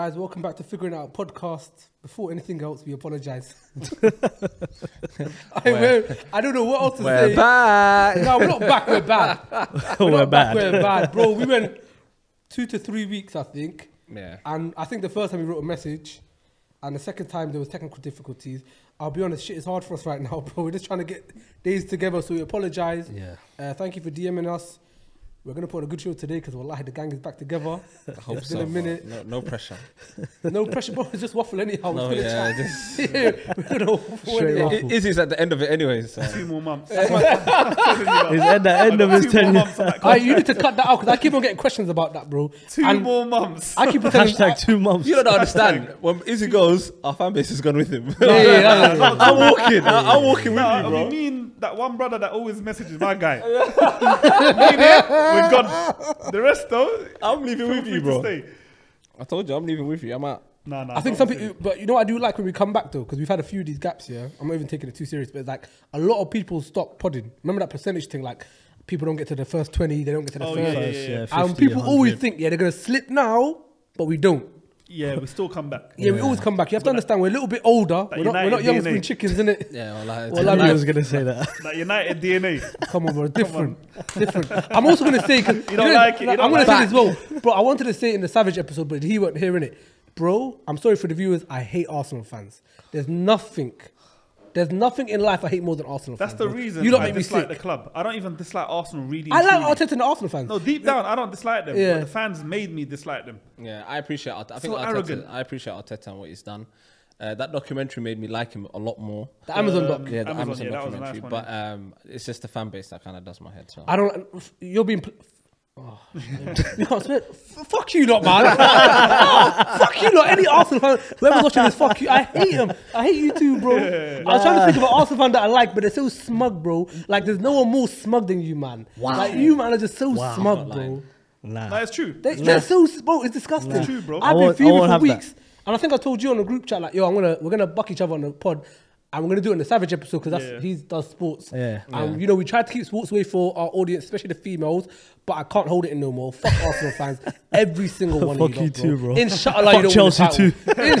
Guys, welcome back to Figuring It Out Podcast. Before anything else, we apologise. I don't know what else to say. We're back. No, we're not back, we're bad. We're bad. Bro, we went 2 to 3 weeks, I think. Yeah. And I think the first time we wrote a message, and the second time there was technical difficulties. I'll be honest, shit is hard for us right now, bro. We're just trying to get days together, so we apologise. Yeah. Thank you for DMing us. We're going to put on a good show today because wallahi, the gang is back together. I hope so. No pressure. No pressure, bro. It's just waffle anyhow. No, yeah, just... We're going to waffle. Izzy's at the end of it anyways. So. 2 more months. He's at the end of his tenure. You need to cut that out because I keep on getting questions about that, bro. Two more months. I keep pretending. #2 months. You don't understand. When Izzy goes, our fan base has gone with him. I'm walking with you, bro. I mean, that one brother that always messages my guy. We're gone. The rest though, I'm leaving with you, bro. I told you, I'm leaving with you. I'm out. Nah. I think some people, but you know what I do like when we come back though, because we've had a few of these gaps here. I'm not even taking it too serious, but it's like a lot of people stop podding. Remember that percentage thing, like people don't get to the first 20, they don't get to the first. Yeah, 50, people 100. Always think, yeah, they're gonna slip now, but we don't. Yeah, we still come back. Yeah, we always come back. You have to understand, we're a little bit older. We're not young spring chickens, innit? Yeah, well, I was going to say that. That United DNA. Come on, bro. Different. I'm also going to say... I'm going to say this as well. Bro, I wanted to say it in the Savage episode, but he weren't here, innit? Bro, I'm sorry for the viewers. I hate Arsenal fans. There's nothing in life I hate more than Arsenal fans. That's the reason you don't make me dislike the club. I don't even dislike Arsenal really. I like Arteta and the Arsenal fans. No, deep down, I don't dislike them. Yeah. But the fans made me dislike them. Yeah, I appreciate Arteta. I appreciate Arteta and what he's done. That documentary made me like him a lot more. The Amazon doc. Yeah, the Amazon documentary. Nice one, but it's just the fan base that kind of does my head. So. I don't... You're being... Oh, no, fuck you lot, man. Fuck you lot. Any Arsenal fan, whoever's watching this, fuck you. I hate him. I hate you too, bro. I was trying to think of an Arsenal fan that I like, but they're so smug, bro. Like, there's no one more smug than you, man. Wow. Like, you, man, are just so smug, bro. Nah. That is true. They're so, bro, it's disgusting. It's true, bro. I've been feeling for weeks. That. And I think I told you on the group chat, like, yo, we're gonna buck each other on the pod. And we're going to do it in the Savage episode because he does sports. Yeah. You know, we tried to keep sports away for our audience, especially the females, but I can't hold it in no more. Fuck Arsenal fans. Every single one of you. Fuck you too, bro. Inshallah, you don't Chelsea win the title. Fuck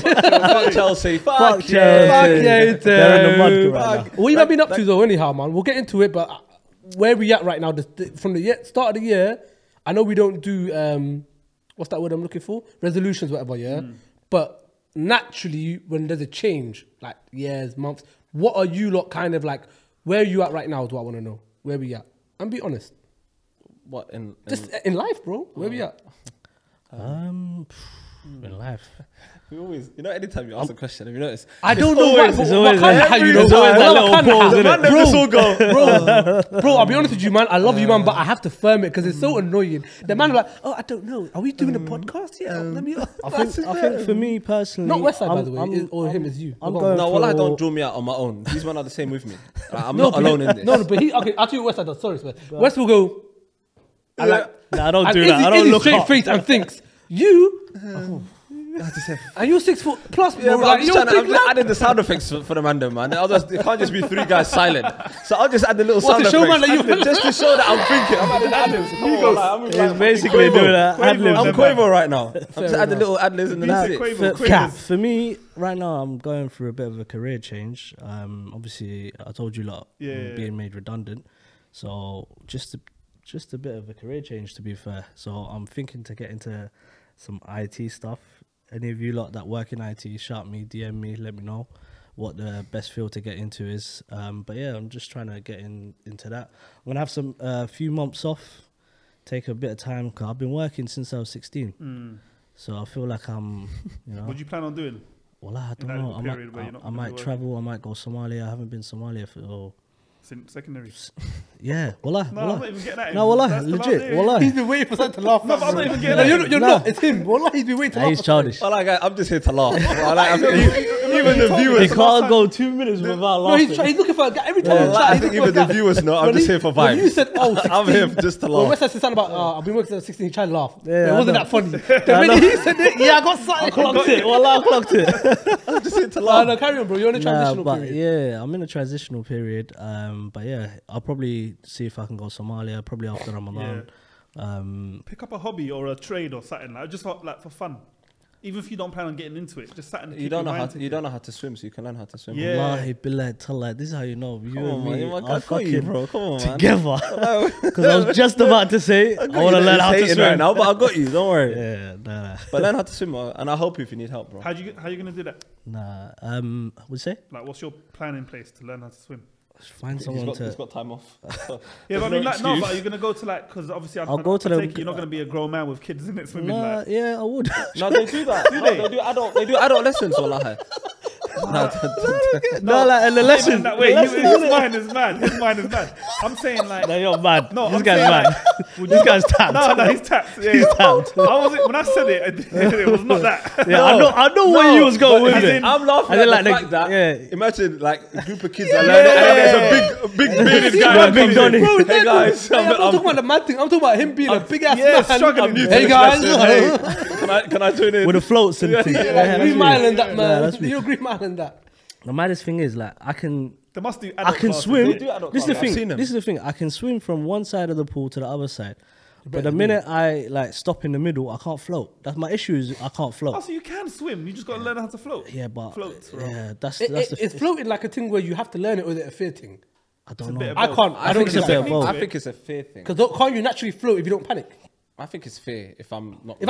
Chelsea. Fuck Chelsea. Fuck you too. They're in the mud right now. What you might be up to though, anyhow, man. We'll get into it, but where we at right now, from the start of the year, I know we don't do, what's that word I'm looking for? Resolutions, whatever, yeah? But... naturally, when there's a change, like years, months, what are you lot kind of like, where are you at right now do I want to know? Where we at? And be honest. What, in life, bro? Where we at? In life. We always, you know, anytime you ask a question, have you noticed? I don't know why, but bro, I'll be honest with you, man. I love you, man, but I have to firm it because it's so annoying. The man like, oh, I don't know. Are we doing a podcast? Yeah, let me... I think for me personally... Not Westside, by the way, or him. I'm going no, well, I don't draw me out on my own. These men are the same with me. I'm not alone in this. No, but he... Okay, I'll tell you what Westside does. Sorry, West will go... I don't do that. I don't look straight face and thinks, you... Are you 6 foot plus? Yeah, bro, like, I'm just adding the sound effects for the man, man. It can't just be 3 guys silent. So I'll just add the little sound effects just to show that I'm thinking. I'm adding ad-libs. He's basically doing that. I'm Quavo right now. I'm just adding little ad-libs in the night. For me, right now, I'm going through a bit of a career change. Obviously, I told you lot, being made redundant. So just a bit of a career change, to be fair. So I'm thinking to get into some IT stuff. Any of you lot that work in IT, shout me, DM me, let me know what the best field to get into is. But yeah, I'm just trying to get into that. I'm going to have some few months off, take a bit of time, because I've been working since I was 16. Mm. So I feel like I'm, you know. What do you plan on doing? Well, I don't know. I might travel, I might go Somalia. I haven't been to Somalia for... Since secondary. Yeah, wallah. No, I'm not even getting that. No, wallah, legit, wallah. He's been waiting for something to laugh. No, I'm not even getting that. You're not, it's him. Wallah, he's been waiting to laugh. He's childish. I'm just here to laugh. Even the viewers. He can't go 2 minutes without laughing. No, he's looking for a guy. Every time I think even the viewers know, I'm just here for vibes. You said, oh, I'm here just to laugh. When Westside said something about, I've been working since 16, trying to laugh. It wasn't that funny. The minute he said it, yeah, I got something. I clocked it. Wallah, I clocked it. I'm just here to laugh. No, carry on, bro. You're in a transitional period. Yeah, I'm in a transitional period. But yeah, I'll probably see if I can go Somalia, probably after Ramadan. Pick up a hobby or a trade or something, like, just for fun. Even if you don't plan on getting into it, just sat in the You don't know how to swim, so you can learn how to swim. Yeah. Wallahi, billah, tallah, this is how you know. You and me are fucking together. Because I was just about to say, I want to learn how to swim. Right now, but I got you, don't worry. Yeah, nah. But learn how to swim, and I'll help you if you need help, bro. How you going to do that? Nah, what do you say? Like, what's your plan in place to learn how to swim? Find someone he's got time off. Yeah, but I mean, like, no, but you're gonna go to like, because obviously I'll go to take it, you're not gonna be a grown man with kids in it swimming. Nah, like. Yeah, I would. No, they do that. Do they? No, they do adult lessons or like. No, like in the lesson. His mind is mad. I'm saying like. No, you're mad. No, this guy's mad. This guy's tapped. No, he's tapped. Yeah, he's tapped. When I said it, it was not that. Yeah, I know where you was going with it. I'm laughing at the fact that. Yeah, imagine like a group of kids that learn. There's a big bearded guy. Big Donny. Hey guys, I'm not talking about the mad thing. I'm talking about him being a big ass man. Hey guys, can I join in with the floats and things? Green Island, that man. You're Green Island. That the maddest thing is like I can swim, this is the thing, I can swim from one side of the pool to the other side, but the minute I like stop in the middle, I can't float. That's my issue, is I can't float. Oh, so you can swim, you just gotta learn how to float. Yeah, but floats, yeah, that's floating like a thing where you have to learn it, or is it a fear thing? I don't know. I think it's a fear thing, because can't you naturally float if you don't panic? I think it's fear. If I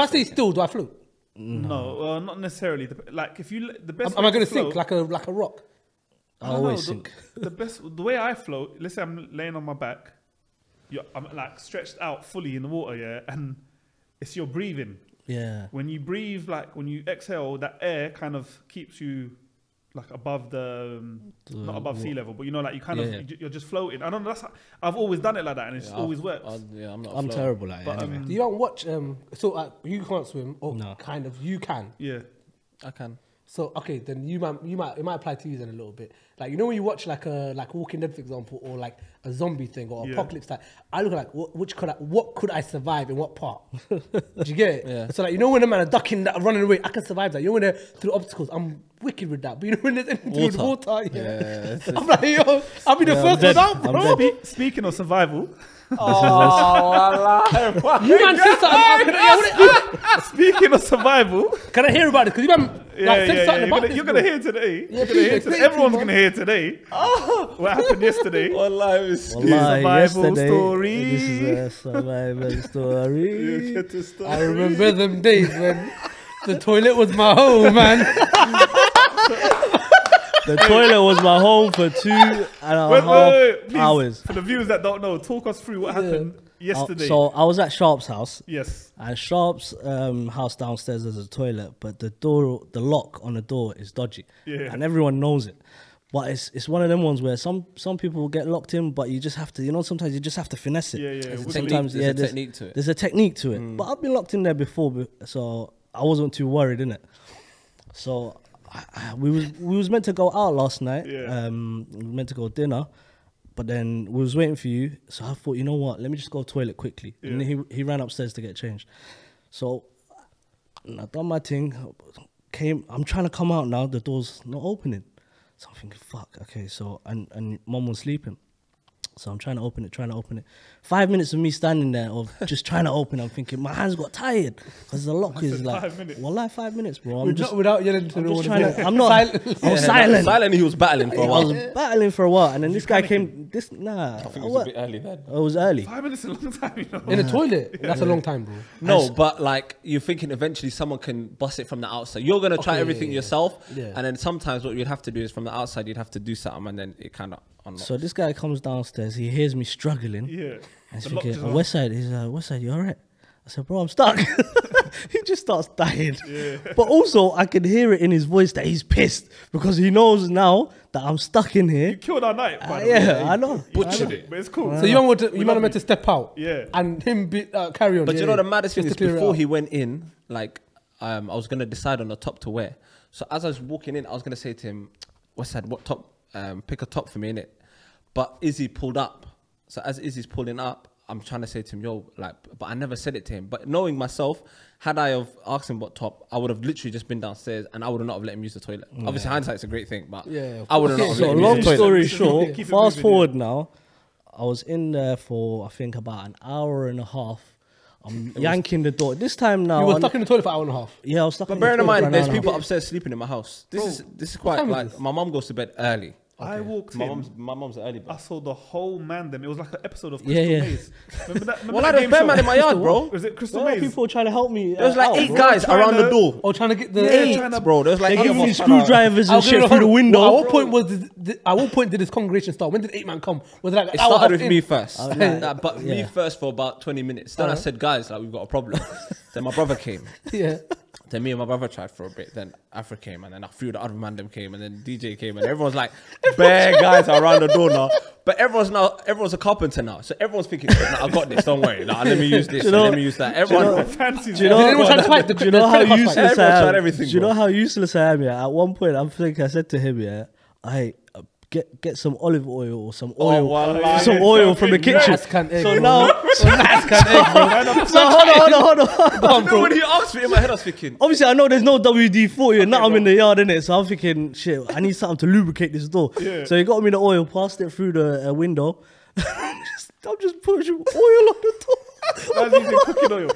stay still, do I float? No, well, not necessarily. Like, if you the best. Am I going to sink like a rock? I always sink. The way I float. Let's say I'm laying on my back. I'm like stretched out fully in the water, yeah, and it's your breathing. Yeah. When you breathe, like when you exhale, that air kind of keeps you like above not above sea level, but you know, like you kind of you're just floating. I don't know. I've always done it like that, and it's always worked. I'm terrible at it. Anyway. You don't watch. So you can't swim, or no. Kind of you can. Yeah, I can. So okay, then it might apply to you then a little bit. Like, you know, when you watch like Walking Dead, for example, or like a zombie thing or apocalypse, like I look at, like what could I survive in what part? Do you get it? Yeah. So like, you know, when a man are ducking, running away, I can survive that. You know, when they're through obstacles, I'm wicked with that. But you know, when there's anything to do with water, yeah. I'm like, yo, I'll be the first one out, bro. Speaking of survival. Speaking of survival, can I hear about it? Because you man, you're gonna hear today. Yeah, everyone's gonna hear today. Oh, what happened yesterday? This is a survival story. I remember them days when the toilet was my home, man. The toilet was my home for 2.5 hours. For the viewers that don't know, talk us through what happened yesterday. So I was at Sharp's house. Yes. And Sharp's house downstairs has a toilet, but the lock on the door is dodgy. Yeah. And everyone knows it. But it's one of them ones where some people get locked in, but you just have to, you know, sometimes you just have to finesse it. Yeah, yeah. Sometimes there's a technique to it. There's a technique to it. Mm. But I've been locked in there before, so I wasn't too worried, innit? So... We was meant to go out last night. Yeah. We were meant to go dinner, but then we was waiting for you. So I thought, you know what? Let me just go to the toilet quickly. Yeah. And then he ran upstairs to get changed. So I done my thing. I'm trying to come out now. The door's not opening. So I'm thinking, fuck. Okay. So and mum was sleeping. So I'm trying to open it. 5 minutes of me standing there, of just trying to open. I'm thinking my hands got tired because the lock is like. 5 minutes. Well, like 5 minutes, bro. I'm not silent. Silent. He was battling for a while. I was battling for a while, and then this guy came. I think it was a bit early then. It was early. 5 minutes is a long time, you know. In a toilet, that's a long time, bro. No, but like you're thinking, eventually someone can bust it from the outside. You're gonna try everything yourself, and then sometimes what you'd have to do is from the outside, you'd have to do something, and then it kind of. So this guy comes downstairs, he hears me struggling. Yeah. And he's thinking, Westside, he's like, Westside, you all right? I said, bro, I'm stuck. He just starts dying. Yeah. But also, I can hear it in his voice that he's pissed because he knows now that I'm stuck in here. You killed our night, by the way. Yeah, I know. Butchered it, but it's cool. So you might have meant to step out. Yeah. And him carry on. But you know, the maddest thing is before he went in, like, I was going to decide on the top to wear. So as I was walking in, I was going to say to him, Westside, what top? Pick a top for me, innit? But Izzy pulled up. So as Izzy's pulling up, I'm trying to say to him, yo, like, but I never said it to him. But knowing myself, had I have asked him what top, I would have literally just been downstairs and I would not have let him use the toilet. Yeah. Obviously, hindsight's a great thing, but I would not have let him use the toilet. Long story short, fast forward now, I was in there for, I think, about 1.5 hours. I'm yanking the door. This time now, you were stuck in the toilet for an hour and a half. Yeah, I was stuck. But bearing in mind, there's people upstairs sleeping in my house. This is quite like my mum goes to bed early. Okay. I walked in. My mum's an early bird. I saw the whole man them. It was like an episode of Crystal Maze. Remember that? Remember I had a bear man in my yard, bro. Was it Crystal Maze? People were trying to help me. There was like eight guys around the door. Oh, trying to get the eight, bro. There was like giving me screwdrivers and shit through the window. At what point was? At what point did this congregation start? When did 8 man come? Was it like it started with me first? But me first for about 20 minutes. Then I said, guys, like we've got a problem. Then my brother came. Yeah. Then me and my brother tried for a bit. Then Afra came, and then a few of the other mandem came, and then DJ came, and everyone's like, bare guys are around the door now. But everyone's a carpenter now, so everyone's thinking, nah, I got this. Don't worry, nah, let me use this. You know, let me use that. Everyone fancies. You know how useless I am. Do you know how useless I am? Yeah. At one point, I think I said to him, yeah, I. Get some olive oil or some oil, from the kitchen. So now, hold on. When he asked me, in my head I was thinking. Obviously, I know there's no WD-40, and now I'm in the yard, innit? So I'm thinking, shit, I need something to lubricate this door. Yeah. So he got me the oil, passed it through the window. I'm just pushing oil on the door. Cooking oil.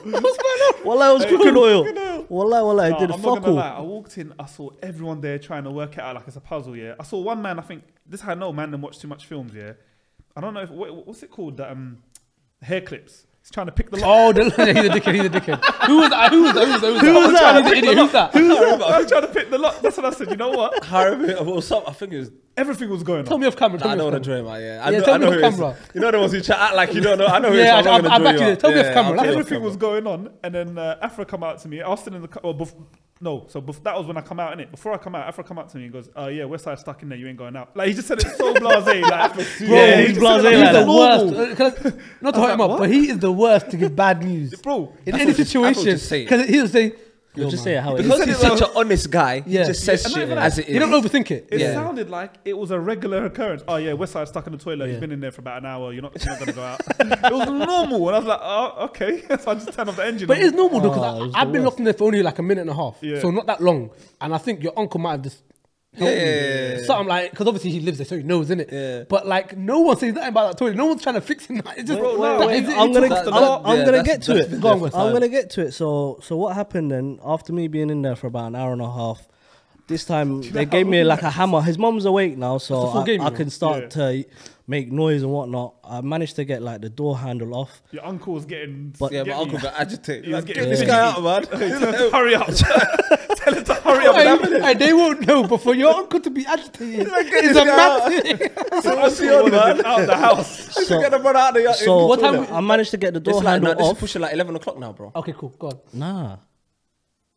Wallah, I was cooking oil. Wallah, I did a fuck all. I walked in, I saw everyone there trying to work it out like it's a puzzle, yeah. I saw one man, I think, this is how I know man them watch too much films, yeah. I don't know, what's it called? Hair clips. He's trying to pick the lock. Oh, he's a dickhead. Who was that? I was trying to pick the lock. That's what I said, you know what? I think it was... Everything was going on. Tell me off camera. I know what a dreamer, yeah. Tell me off camera. You know the ones who chat out like you don't know. I know who it is. I'm back you. Tell me off camera. Everything was going on. And then Afra come out to me. I was still in the car. No, so that was when I come out, innit? Before I come out, Afra come out to me and goes, oh yeah, Westside stuck in there, you ain't going out. Like, he just said it so blasé. Like, he's blasé like that. Worst. Not to hype him up, but he is the worst to give bad news. Bro, in any situation. Because he'll say, you'll just say it how it is. Because he's such an honest guy, he just says shit as it is. You don't overthink it. It sounded like it was a regular occurrence. Oh yeah, Westside stuck in the toilet, he's been in there for about an hour, you're not going to go out. It was normal, and I was like, oh, okay. So I just turned off the engine. But it is normal though, because I've been locked in there for only like a minute and a half, so not that long. And I think your uncle might have just helped me. So I'm like, because obviously he lives there, so he knows, innit? Yeah. But like, no one says nothing about that toilet. No one's trying to fix it. It's just, I'm going to get to it. Go on, Westside. I'm going to get to it. So what happened then, after me being in there for about an hour and a half, this time they gave me like a hammer. His mum's awake now, so I can start to make noise and whatnot. I managed to get like the door handle off. Your uncle was getting... my uncle got agitated. He was getting this guy out, man. Hurry up. Tell him to hurry up. They won't know, but for your uncle to be agitated is a mad thing. Out of the house. So what time? I managed to get the door handle off. It's pushing like 11 o'clock now, bro. Okay, cool. Go on. Nah.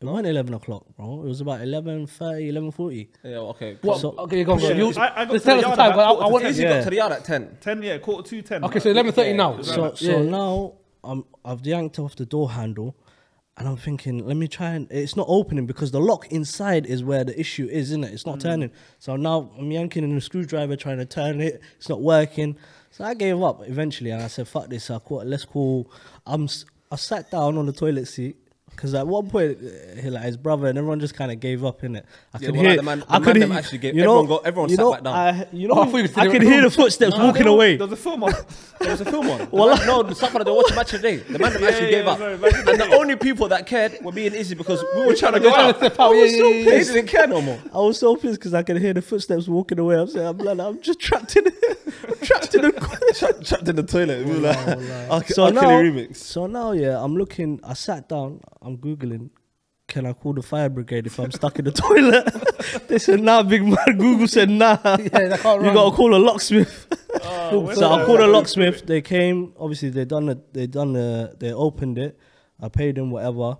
It wasn't 11 o'clock, bro. It was about 11:30, 11:40. Yeah, okay. Cool. So, okay, go on. Izzy got to the yard at 10. 10, yeah, quarter to 10. Okay, so 11:30 now. So now I've yanked off the door handle and I'm thinking, let me try and... It's not opening because the lock inside is where the issue is, isn't it? It's not turning. So now I'm yanking in a screwdriver trying to turn it. It's not working. So I gave up eventually and I said, fuck this. I sat down on the toilet seat. Because at one point, his brother and everyone just kind of gave up, innit? I could hear the footsteps walking away. There was a film on. No, they watched a match today. The man actually gave up. And the only people that cared were me and Izzy because we were trying to go out. I was so pissed. Izzy didn't care no more. I was so pissed because I could hear the footsteps walking away. I'm saying, I'm just trapped in it. Trapped in the toilet. So now, yeah, I'm looking. I sat down. I'm Googling, can I call the fire brigade if I'm stuck in the toilet? They said, nah, big man. Google said, nah. You got to call a locksmith. So I called a locksmith. They came. Obviously, they opened it. I paid them whatever.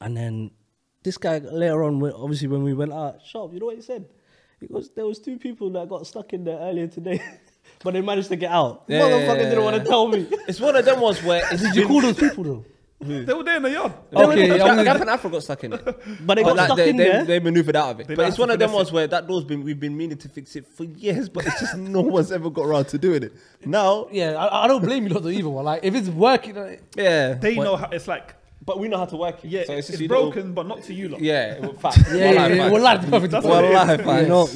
And then this guy later on, obviously, when we went out, Sharp, you know what he said? He goes, there was 2 people that got stuck in there earlier today. But they managed to get out. Yeah, Motherfucker didn't want to tell me. It's one of them ones where... Did you call those people though? They were there in the yard. Okay, Gap and Afro got stuck in it. But they got like, stuck in there. They manoeuvred out of it. But it's one of them ones where that door's been, we've been meaning to fix it for years, but it's just no one's ever got around to doing it. Now... Yeah, I don't blame you lot though either. Like, if it's working... Yeah. They know how... It's like... But we know how to work it. Yeah, so it's broken, but not to you lot. Yeah, fact. We're live.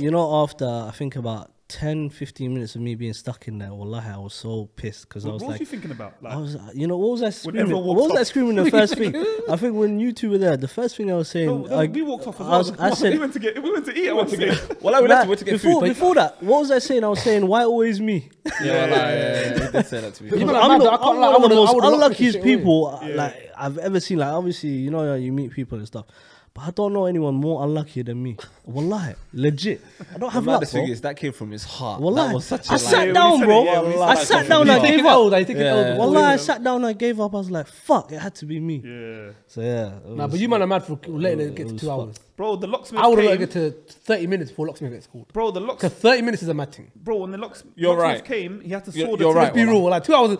You know, after I think about... 10-15 minutes of me being stuck in there, wallahi, I was so pissed because I was like, "What were you thinking about?" Like, I was, you know, what was I screaming? What was I screaming? The first thing, I think when you two were there, the first thing I was saying, we walked off. I said, "We went to eat." Well, before that, what was I saying? I was saying, "Why always me?" Yeah, did say that to me. I'm one of the most unluckiest people like I've ever seen. Like, obviously, you know, you meet people and stuff. But I don't know anyone more unlucky than me. Wallahi, legit. I don't have luck, the thing is, that came from his heart. Wallahi. I sat down, bro. I sat down, I gave up. Wallahi, I sat down, I gave up. I was like, fuck, it had to be me. Yeah. So, yeah. Nah, but you man are mad for letting it get to 2 hours. Bro, the locksmith came. I would have let it get to 30 minutes before locksmith gets called. Bro, the locksmith... Because 30 minutes is a mad thing. Bro, when the locksmith came, he had to sword it. Let's be real, like 2 hours...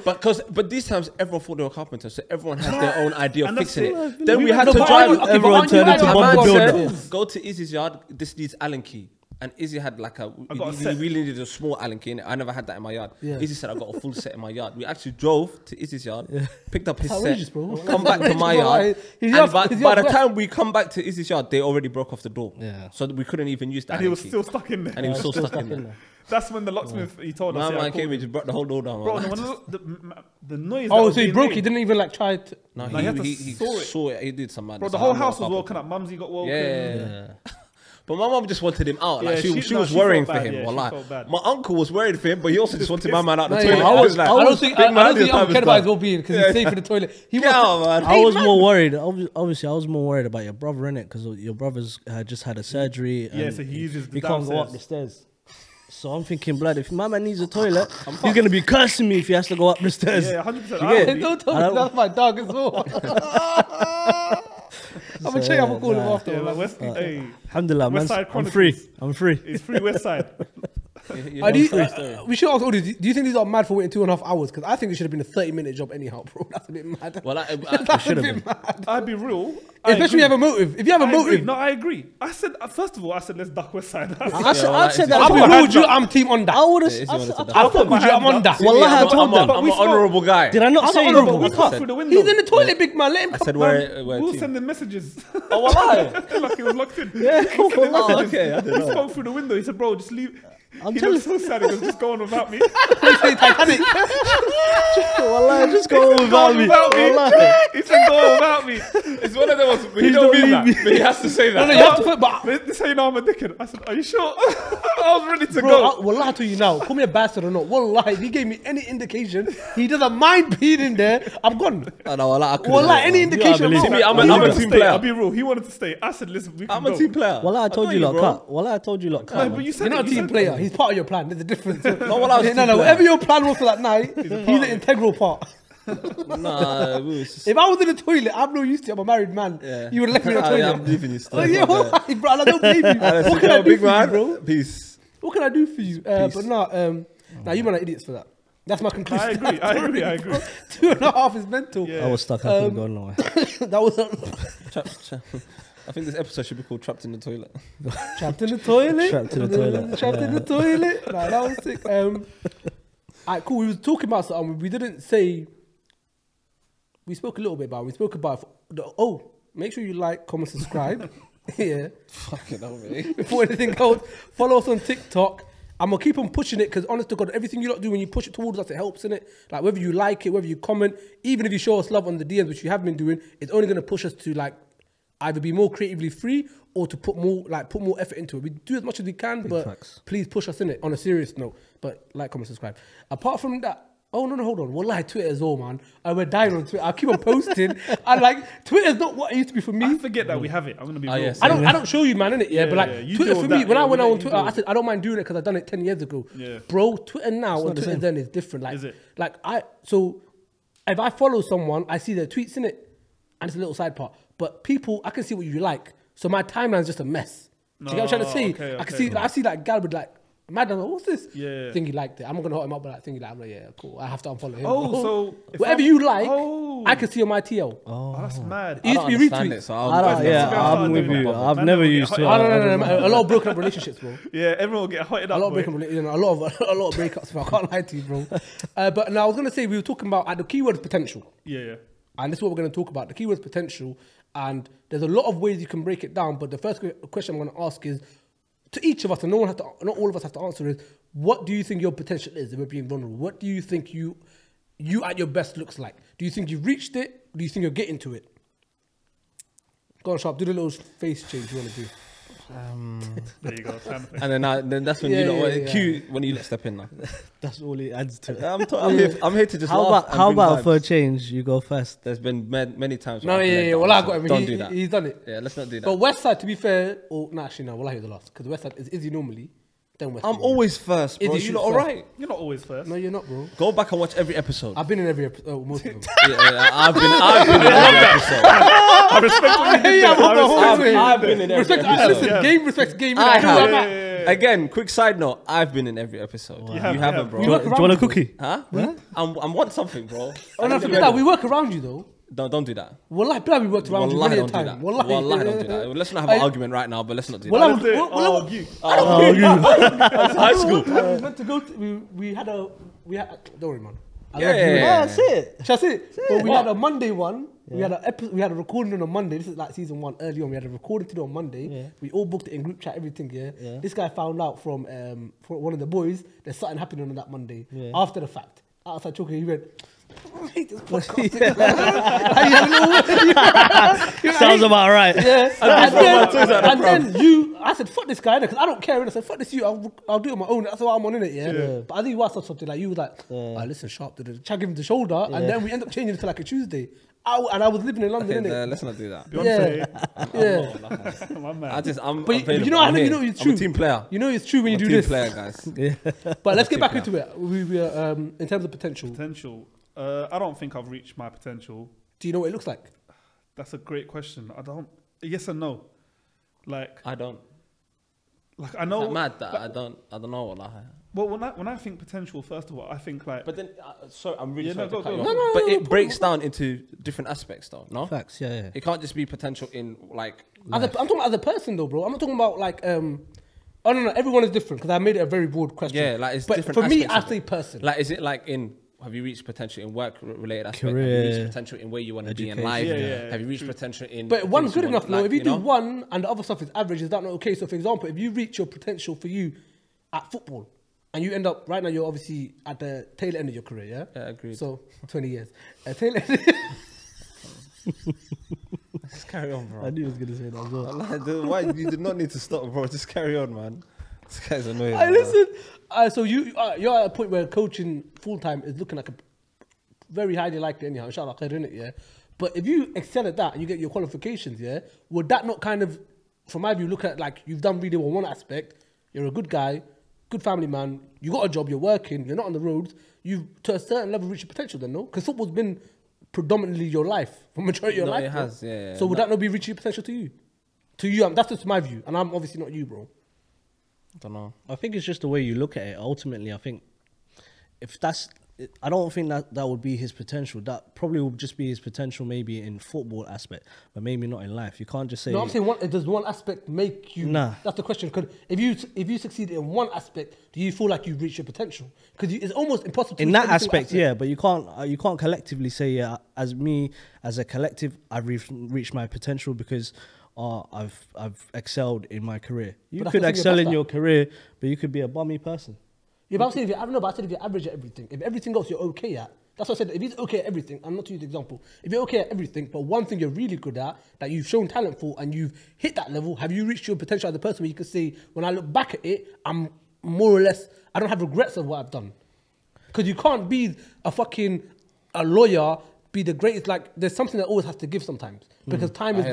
But these times, everyone thought they were carpenters, so everyone has their own idea of fixing it. Then we had to drive... Everyone turned into builders. Go to Izzy's yard, this needs Allen key. And Izzy had like a... He really needed a small Allen key. I never had that in my yard. Yeah. Izzy said, I got a full set in my yard. We actually drove to Izzy's yard, picked up his set, come back to my yard. By the time we come back to Izzy's yard, they already broke off the door. Yeah. So we couldn't even use that. And he was still stuck in there. And he was still stuck in there. That's when the locksmith, he told us. My man came and just broke the whole door down. Bro, the noise. Oh, so he broke it. He didn't even like try to. No, he saw it. He did some madness. Bro, the whole house was woken up. Mumsy got woken. Yeah. But my mum just wanted him out. Like she was worrying for him. Wallah. My uncle was worried for him, but he also just wanted my man out the toilet. I don't think I'm cared about his well-being because he's safe in the toilet. I was more worried about your brother, innit? Because your brother's just had a surgery. Yeah, so he uses the downstairs. He can't go up the stairs. So I'm thinking, blood, if my man needs a toilet, he's going to be cursing me if he has to go up the stairs. Yeah, 100%. Don't tell me that's my dog as well. I'm going to check up and call him after. Alhamdulillah, man. I'm free. It's free Westside. We should ask all this. Do you think these are mad for waiting 2.5 hours? Because I think it should have been a 30-minute job anyhow, bro. That's a bit mad. Well, I should have been. I'd be real. Especially if you have a motive. If you have a motive. Agree. No, I agree. I said, first of all, I said, let's duck Westside. I said that. I'll be rude, I'm team on that. I'm on that. Wallahi, I told them. I'm an honourable guy. Did I not say honourable? We can't through the window. He's in the toilet, big man. Let him come. We'll send him messages. Oh, wallahi. Like he was locked in. Yeah. Oh, okay. He spoke through the window. He said, bro, just leave. I'm just so sad he was just going without me. Just going without me. He's just going without me. It's one of those. He don't mean that, but he has to say that. No, you have to put back. This how you know I'm a dickhead. I said, are you sure? I was ready to go. Well, lie to you now. Call me a bastard or not. Wallahi, if he gave me any indication, he doesn't mind being in there. I'm gone. Wallahi, any indication. I'm a team player. I'll be real. He wanted to stay. I said, listen, we can go. I'm a team player. Wallahi, I told you lot, cut. Wallahi, I told you lot, cut. You're not a team player. He's part of your plan. There's a difference. No. Whatever your plan was for that night, he's an integral part. If I was in the toilet, I'm not used to it. I'm a married man. Yeah. You would have left me in the toilet. I'm leaving you still. Bro, I don't blame you. What can I do for you, bro? Peace. What can I do for you? But no, you man are idiots for that. That's my conclusion. I agree. 2.5 is mental. Yeah. I was stuck. I couldn't go nowhere. That was... I think this episode should be called Trapped in the Toilet. Trapped in the Toilet. Nah, that was sick. Alright, cool. We were talking about something. We didn't say... We spoke a little bit about it. We spoke about... Make sure you like, comment, subscribe. Yeah. Fucking hell, really. Before anything else, follow us on TikTok. I'm going to keep on pushing it because, honest to God, everything you lot do when you push it towards us, it helps, innit? Like, whether you like it, whether you comment, even if you show us love on the DMs, which you have been doing, it's only going to push us to, like... either be more creatively free or to put more effort into it. We do as much as we can, but please push us in it on a serious note. But like, comment, subscribe. Apart from that, hold on. Wallahi, Twitter as well, man. We're dying on Twitter. I keep on posting. I like, Twitter's not what it used to be for me. I forget that we have it. I'm going to be real. Yes. I don't show you, man, innit? Yeah, but like, Twitter for me, when I went on Twitter, I said, I don't mind doing it because I've done it 10 years ago. Yeah. Bro, Twitter now and Twitter then is different. Like, is it? Like, so if I follow someone, I see their tweets, innit? And it's a little side part. But people, I can see what you like. So my timeline's just a mess. Do you get what I'm trying to say? Okay, I can see, like, I see that guy with like, madam, what's this? Yeah. Think he liked it. I'm not gonna hold him up, but like, I'm like, yeah, cool. I have to unfollow him. So whatever you like, I can see on my TL. Oh, that's mad. It used to be retweets. So I'm with you. I've never used Twitter. No. A lot of broken up relationships, bro. Yeah, everyone will get hotted up. A lot of breakups. Bro. I can't lie to you, bro. But now I was gonna say we were talking about the keyword potential. Yeah. And this is what we're gonna talk about. The keyword potential. And there's a lot of ways you can break it down, but the first question I'm going to ask is, to each of us, and no one have to, not all of us have to answer is, what do you think your potential is? If we're being vulnerable, what do you think you at your best looks like? Do you think you've reached it? Do you think you're getting to it? Go on, Sharp, do the little face change you want to do. There you go. And then that's when you lot, when you lot step in now. That's all it adds to it. I'm here to just laugh. How about for a change, you go first? There's been many times. No, well, I got him. Don't do that. He's done it. Yeah, let's not do that. But Westside, to be fair, well, I hear the last, because Westside is Izzy normally. I'm always first, bro. You're not all right. You're not always first. No, you're not, bro. Go back and watch every episode. I've been in every episode. Most of them. I've been in every episode. I respect what you did. I've been in every episode. Listen, game respects game. I have. Again, quick side note. I've been in every episode. You haven't, bro. Do you want a cookie? Huh? I want something, bro. Oh no, forget that. We work around you, though. Don't do that. Wallahi, we worked around you many a time. Wallahi, don't do that. Let's not have an argument right now, but let's not do that. I'll argue. High school. I was meant to go to, we had, don't worry, man. That's it. That's it. But we had a Monday one. Yeah. We had a recording on a Monday. This is like season one, early on. We had a recording to do on Monday. Yeah. We all booked it in group chat, everything, yeah. This guy found out from one of the boys, there's something happening on that Monday. Yeah. After the fact. Outside talking, he went, I hate this podcast. Sounds about right. Yeah. And then I said, fuck this guy, because I don't care. And I said, fuck this, I'll do it on my own. That's why I'm on in it, yeah. But I think you asked us something like, you were like, oh, listen, Sharp, try to give him the shoulder. Yeah. And then we end up changing it to like a Tuesday. And I was living in London, okay, innit? Let's not do that. Yeah. I'm a team player. You know it's true when you do this. I'm a team player, guys. Yeah. But let's get back into it. We in terms of potential. Potential. I don't think I've reached my potential. Do you know what it looks like? That's a great question. I don't. Yes and no. Like I don't. Like I know. It's mad that like, I don't know what I have. Well, when I think potential, first of all, I think like. But then, sorry, I'm really sorry. No, but it breaks down into different aspects, though. No facts, yeah. It can't just be potential in like. I'm talking about as a person, though, bro. I'm not talking about like. Oh no, everyone is different because I made it a very broad question. Yeah, like it's but different. For me, I say person. Like, is it like in? Have you reached potential in work-related aspect? Career. Have you reached potential in where you want to be in life? Yeah. Have you reached potential in... But one's good enough, though. If you do one and the other stuff is average, is that not okay? So, for example, if you reach your potential for you at football and you end up... Right now, you're obviously at the tail end of your career, yeah? Yeah, agreed. So, 20 years. Tail end... Just carry on, bro. I knew he was going to say that as well. Why? You did not need to stop, bro. Just carry on, man. This guy's annoying. Listen... so you're at a point where coaching full-time is looking like a very highly likely anyhow, inshallah, khair, innit, yeah? But if you excel at that and you get your qualifications, yeah, would that not kind of, from my view, look at like you've done really well one aspect, you're a good guy, good family man, you got a job, you're working, you're not on the roads, you've to a certain level reached your potential then, no? Because football's been predominantly your life, for majority of your life. It has, yeah. So would that not be reaching your potential to you? To you, that's just my view, and I'm obviously not you, bro. I don't know. I think it's just the way you look at it. Ultimately, I think if that's, I don't think that would be his potential. That probably would just be his potential, maybe in football aspect, but maybe not in life. You can't just say. No, I'm saying does one aspect make you? Nah, that's the question. Because if you succeed in one aspect, do you feel like you've reached your potential? Because it's almost impossible to in that aspect. Yeah, but you can't collectively say as me as a collective, I've reached my potential because. I've excelled in my career. You could excel in your career, but you could be a bummy person. Yeah, but I'm saying if you're average at everything, if everything else you're okay at, that's what I said, if he's okay at everything, and not to use the example, if you're okay at everything, but one thing you're really good at, that you've shown talent for, and you've hit that level, have you reached your potential as a person where you could say, when I look back at it, I'm more or less, I don't have regrets of what I've done. Because you can't be a lawyer, be the greatest, like, there's something that always has to give sometimes because time is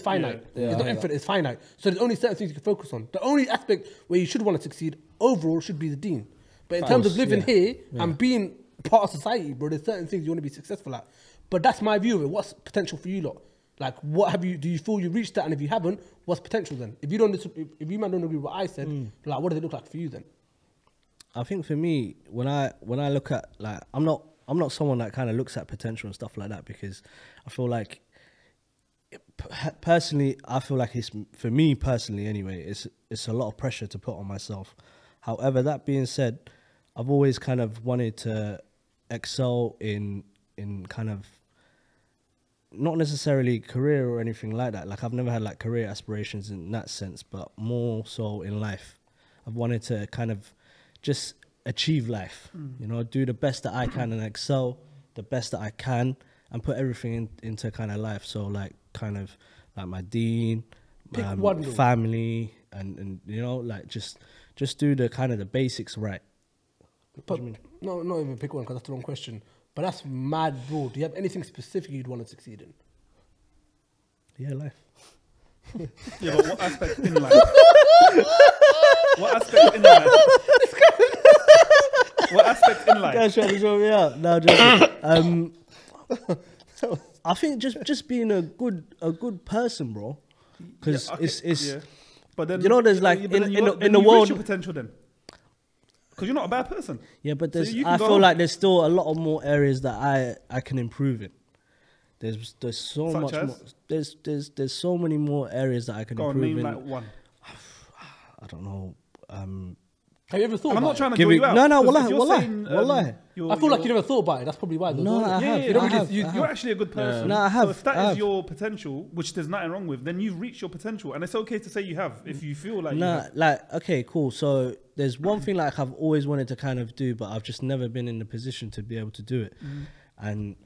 finite. Yeah. It's not infinite, it's finite. So there's only certain things you can focus on. The only aspect where you should want to succeed overall should be the dean. But in terms of living here and being part of society, bro, there's certain things you want to be successful at. But that's my view of it. What's potential for you lot? Like, do you feel you reached that? And if you haven't, what's potential then? If you man don't agree with what I said, like, what does it look like for you then? I think for me, when I look at, like, I'm not someone that kind of looks at potential and stuff like that because I feel like, personally, for me personally anyway, it's a lot of pressure to put on myself. However, that being said, I've always kind of wanted to excel in kind of not necessarily career or anything like that. Like, I've never had like career aspirations in that sense, but more so in life. I've wanted to kind of just achieve life, you know, do the best that I can and excel the best that I can and put everything into kind of life. So like kind of like my deen, my family, and you know, like just do the kind of the basics right. But no, not even pick one, because that's the wrong question. But that's mad broad. Do you have anything specific you'd want to succeed in? Yeah, life. Yeah, but what aspect in life? What aspect in life? What aspect in life? Guys, trying to show me out. No, just, I think just being a good person, bro. Because yeah, okay. it's But then you know, there's like in the world your potential then. Because you're not a bad person. Yeah, but there's, so I feel like there's still a lot of more areas that I can improve in. There's so much more. There's so many more areas that I can improve in. Go on, name like one. I don't know. Have you ever thought? I'm not trying to do you out. No, no, wallahi. I feel like you never thought about it. That's probably why. No, I have. You're actually a good person. No, I have. So if that is your potential, which there's nothing wrong with, then you've reached your potential, and it's okay to say you have if you feel like. No, like okay, cool. So there's one thing like I've always wanted to kind of do, but I've just never been in the position to be able to do it, and.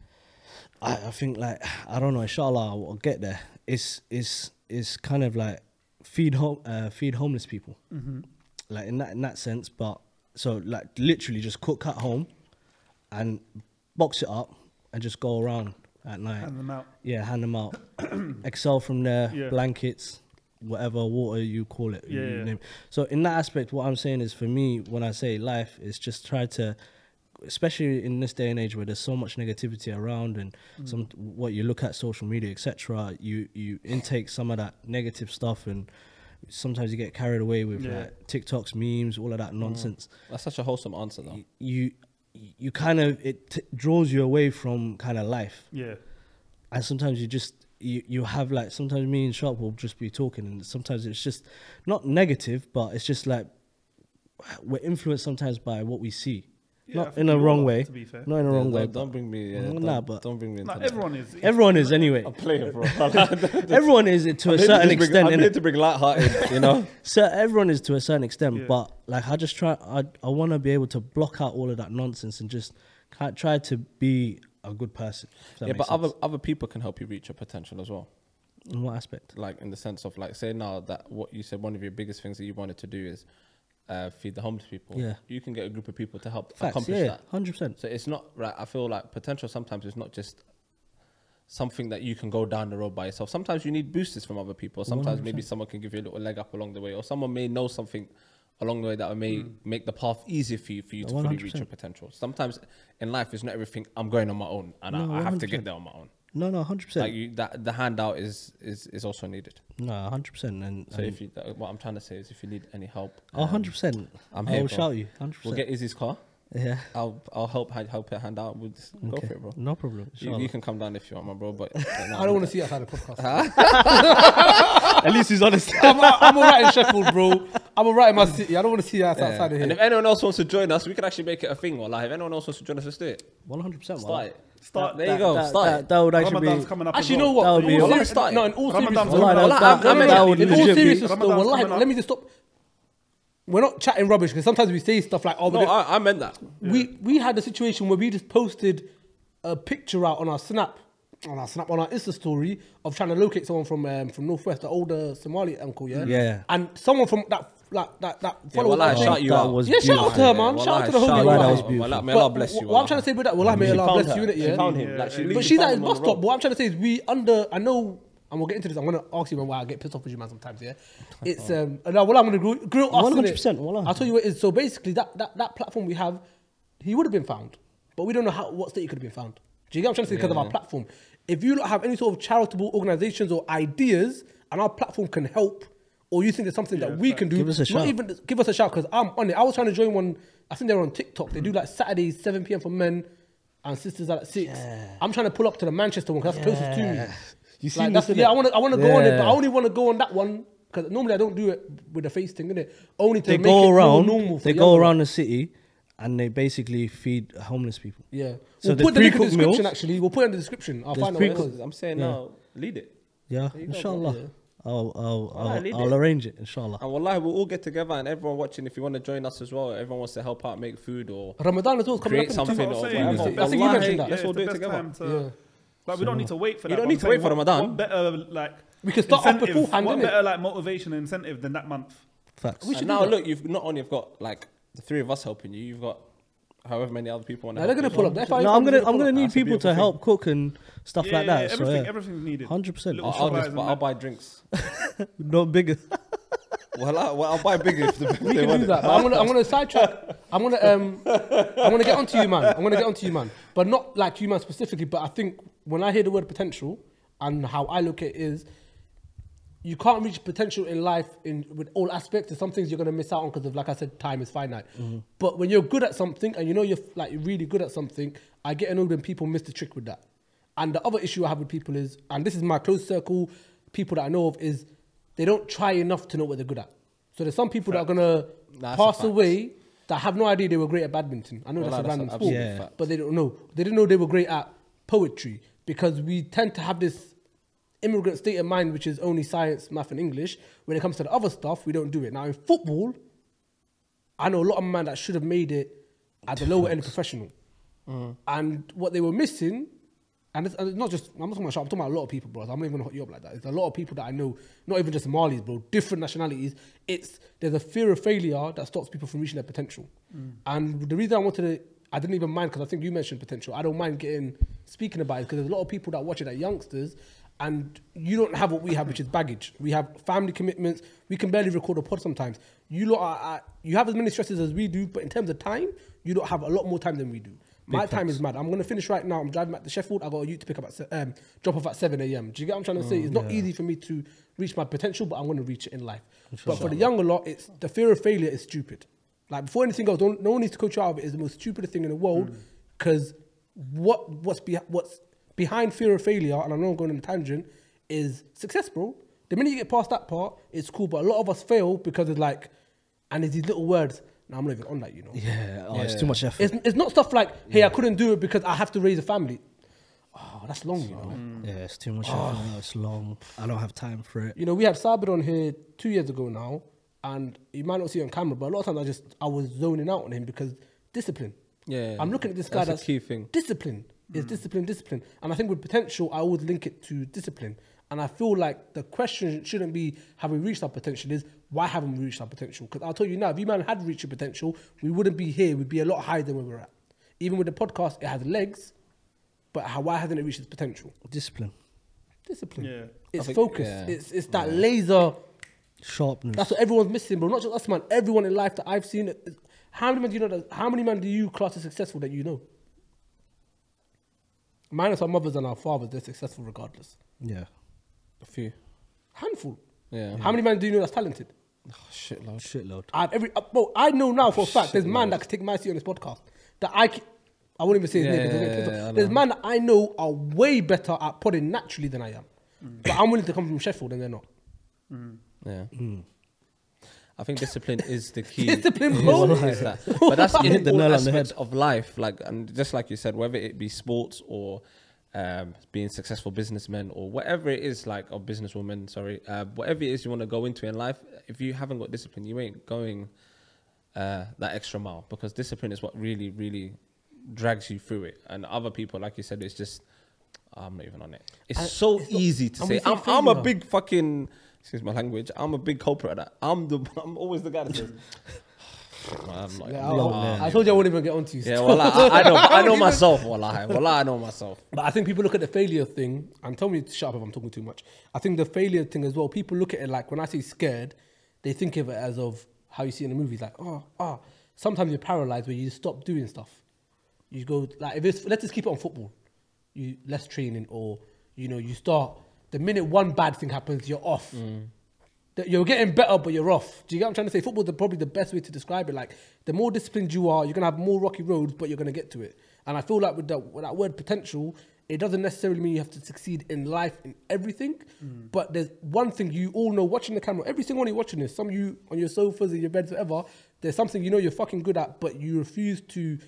I think like, I don't know, inshallah I'll get there. It's kind of like feed homeless people, like in that sense. But so like literally just cook at home and box it up and just go around at night. Hand them out. Yeah, hand them out. Excel from there, yeah. Blankets, whatever, water you call it. Yeah, you name. So in that aspect, what I'm saying is for me, when I say life, is just try to, especially in this day and age where there's so much negativity around and what you look at social media, etc., you intake some of that negative stuff, and sometimes you get carried away with like TikToks, memes, all of that nonsense. That's such a wholesome answer though. You kind of, it draws you away from kind of life. Yeah. And sometimes you just, you have like, sometimes me and Sharp will just be talking, and sometimes it's just not negative, but it's just like, we're influenced sometimes by what we see. Yeah, not in a wrong way. Not in a wrong way. Don't bring me. Don't bring me into that. Everyone is. Everyone is anyway. I'm playing, bro. Everyone is to a certain extent. I need to bring lighthearted, you know. So everyone is to a certain extent, but like I just try. I want to be able to block out all of that nonsense and just try to be a good person. Yeah, but other people can help you reach your potential as well. In what aspect? Like in the sense of like, say now that what you said, one of your biggest things that you wanted to do is. Feed the homeless people. Yeah, you can get a group of people to help accomplish that. 100%. So it's not right. I feel like potential sometimes is not just something that you can go down the road by yourself. Sometimes you need boosters from other people. Sometimes 100%. Maybe someone can give you a little leg up along the way, or someone may know something along the way that may make the path easier for you to fully reach your potential. Sometimes in life, it's not everything. I'm going on my own, and I have to get there on my own. No, no, 100%. Like the handout is also needed. No, 100%. And so if you, what I'm trying to say is, if you need any help, 100%. I'm here. I will shout you. 100%. We'll get Izzy's car. Yeah. I'll help her hand out. We'll just go for it, bro. No problem. You can come down if you want, my bro. But no, I don't want to see outside the podcast. At least he's honest. I'm alright in Sheffield, bro. I'm alright in my city. I don't want to see us outside of here. And if anyone else wants to join us, we can actually make it a thing. Or like, if anyone else wants to join us, let's do it. 100%. Start it. Start there. You go. Start. That would actually Ramadan's coming up. Actually, you know what? No, in all seriousness, let me just stop. We're not chatting rubbish, because sometimes we say stuff like, "Oh, no, I meant that." We had a situation where we just posted a picture out on our snap, on our Insta story of trying to locate someone from Northwest, the older Somali uncle, and someone from that follower. Shout out to her, man. Shout out to the homie. May Allah bless you. What I'm trying to say with that, may Allah bless you. She found him, but she's at his bus stop. What I'm trying to say is, I know. And we'll get into this. I'm going to ask you why I get pissed off with you, man, sometimes, yeah? It's, I'm going to grill us. 100%. I'll tell you what it is. So basically, that platform we have, he would have been found. But we don't know what state he could have been found. Do you get what I'm trying to say? Because of our platform. If you don't have any sort of charitable organizations or ideas, and our platform can help, or you think there's something that we can do, give us a shout. Give us a shout, because I'm on it. I was trying to join one, I think they're on TikTok. They do like Saturdays, 7 PM for men, and sisters are at 6. Yeah. I'm trying to pull up to the Manchester one, because that's closest to me. You see, like I want to go on it, but I only want to go on that one because normally I don't do it with the face thing, innit? Only to make it normal. They go around the city and they basically feed homeless people. Yeah. So we'll put the link in the description, actually. We'll put it in the description. I'll find out what it is. I'm saying now, lead it. Yeah, inshallah. I'll arrange it, inshallah. And wallahi, we'll all get together, and everyone watching, if you want to join us as well, everyone wants to help out, make food or Ramadan at all, create something or whatever. That's what you mentioned. Let's all do it together. Yeah. Like, we don't need to wait for that. You don't need to wait for Ramadan. What better, like, we can start off beforehand. What better, like, motivation and incentive than that month? Facts. And now look, you've not only have got like the three of us helping you, you've got however many other people. Now they're gonna pull up. No, I'm gonna need people to help cook and stuff like that. Everything's needed. 100%. I'll buy drinks. Not bigger. Well, I'll buy bigger if we can do that. But I'm gonna sidetrack. I'm gonna get onto you, man. But not like you, man, specifically. But I think when I hear the word potential and how I look at it is, you can't reach potential in life with all aspects. There's some things you're gonna miss out on because of, like I said, time is finite. Mm-hmm. But when you're good at something and you know you're like really good at something, I get annoyed when people miss the trick with that. And the other issue I have with people is, and this is my close circle, people that I know of, is they don't try enough to know what they're good at. So there's some people that are gonna pass away that have no idea they were great at badminton. I know that's a random sport, but they don't know. They didn't know they were great at poetry, because we tend to have this immigrant state of mind, which is only science, math and English. When it comes to the other stuff, we don't do it. Now in football, I know a lot of men that should have made it at the lower end of professional. And what they were missing, and it's not just, I'm not talking about Sharp, I'm talking about a lot of people, bro. I'm not even gonna hot you up like that. It's a lot of people that I know, not even just Somalis, bro, different nationalities. There's a fear of failure that stops people from reaching their potential. And the reason I didn't even mind, because I think you mentioned potential, I don't mind speaking about it, because there's a lot of people that watch it, that youngsters, and you don't have what we have, which is baggage. We have family commitments. We can barely record a pod sometimes. You lot you have as many stresses as we do, but in terms of time, you lot have a lot more time than we do. My time is mad. I'm going to finish right now. I'm driving back to Sheffield. I got a youth to pick up at, drop off at 7 AM. Do you get what I'm trying to say? It's not easy for me to reach my potential, but I'm going to reach it in life. But for the younger lot, it's the fear of failure is stupid. Like, before anything else, no one needs to coach you out of it. It's the most stupidest thing in the world, because what's behind fear of failure, and I know I'm going on a tangent, is success, bro. The minute you get past that part, it's cool. But a lot of us fail because it's like, and it's these little words. Now I'm not even on that, you know. Yeah, it's too much effort. It's not stuff like, hey, I couldn't do it because I have to raise a family. Oh, that's long, you know. Yeah, it's too much effort. No, it's long. I don't have time for it. You know, we had Sabir on here 2 years ago now, and you might not see it on camera, but a lot of times I was zoning out on him because discipline. Yeah, I'm looking at this guy. That's a key thing. Discipline. It's discipline. And I think with potential, I would link it to discipline. And I feel like the question shouldn't be, have we reached our potential? Is, why haven't we reached our potential? Because I'll tell you now, if you man had reached your potential, we wouldn't be here. We'd be a lot higher than where we're at. Even with the podcast, it has legs, but why hasn't it reached its potential? Discipline. Discipline. Yeah. It's focus. Yeah. It's that laser sharpness. That's what everyone's missing, bro. Not just us, man. Everyone in life that I've seen. How many men do you class as successful that you know? Minus our mothers and our fathers, they're successful regardless. Yeah. A few. Handful. Yeah. How many men do you know that's talented? Oh, shitload. Shitload. I know now for a fact, there's man that can take my seat on this podcast. That I won't even say his name. There's man that I know are way better at podding naturally than I am. But I'm willing to come from Sheffield and they're not. Yeah. I think discipline is the key. Discipline, that. But that's in all aspects of life. Like, and just like you said, whether it be sports or being successful businessmen or whatever it is, like, or businesswomen, sorry, whatever it is you want to go into in life, if you haven't got discipline, you ain't going that extra mile, because discipline is what really, really drags you through it. And other people, like you said, it's just, I'm not even on it. It's easy to say. I'm a big fucking... Excuse my language. I'm a big culprit at that. I'm always the guy that says, I told you I wouldn't even get onto you. Yeah, well, I know myself. I know myself. But I think people look at the failure thing, and tell me to shut up if I'm talking too much. I think the failure thing as well, people look at it like, when I say scared, they think of it as of how you see in the movies, like, sometimes you're paralyzed where you just stop doing stuff. You go, like, if it's, let's just keep it on football. You less training, or, you know, you start. The minute one bad thing happens, you're off. You're getting better, but you're off. Do you get what I'm trying to say? Football's probably the best way to describe it. Like, the more disciplined you are, you're going to have more rocky roads, but you're going to get to it. And I feel like with that word potential, it doesn't necessarily mean you have to succeed in life, in everything. But there's one thing you all know watching the camera, every single one of you watching this, some of you on your sofas, in your beds, whatever, There's something you know you're fucking good at, but you refuse to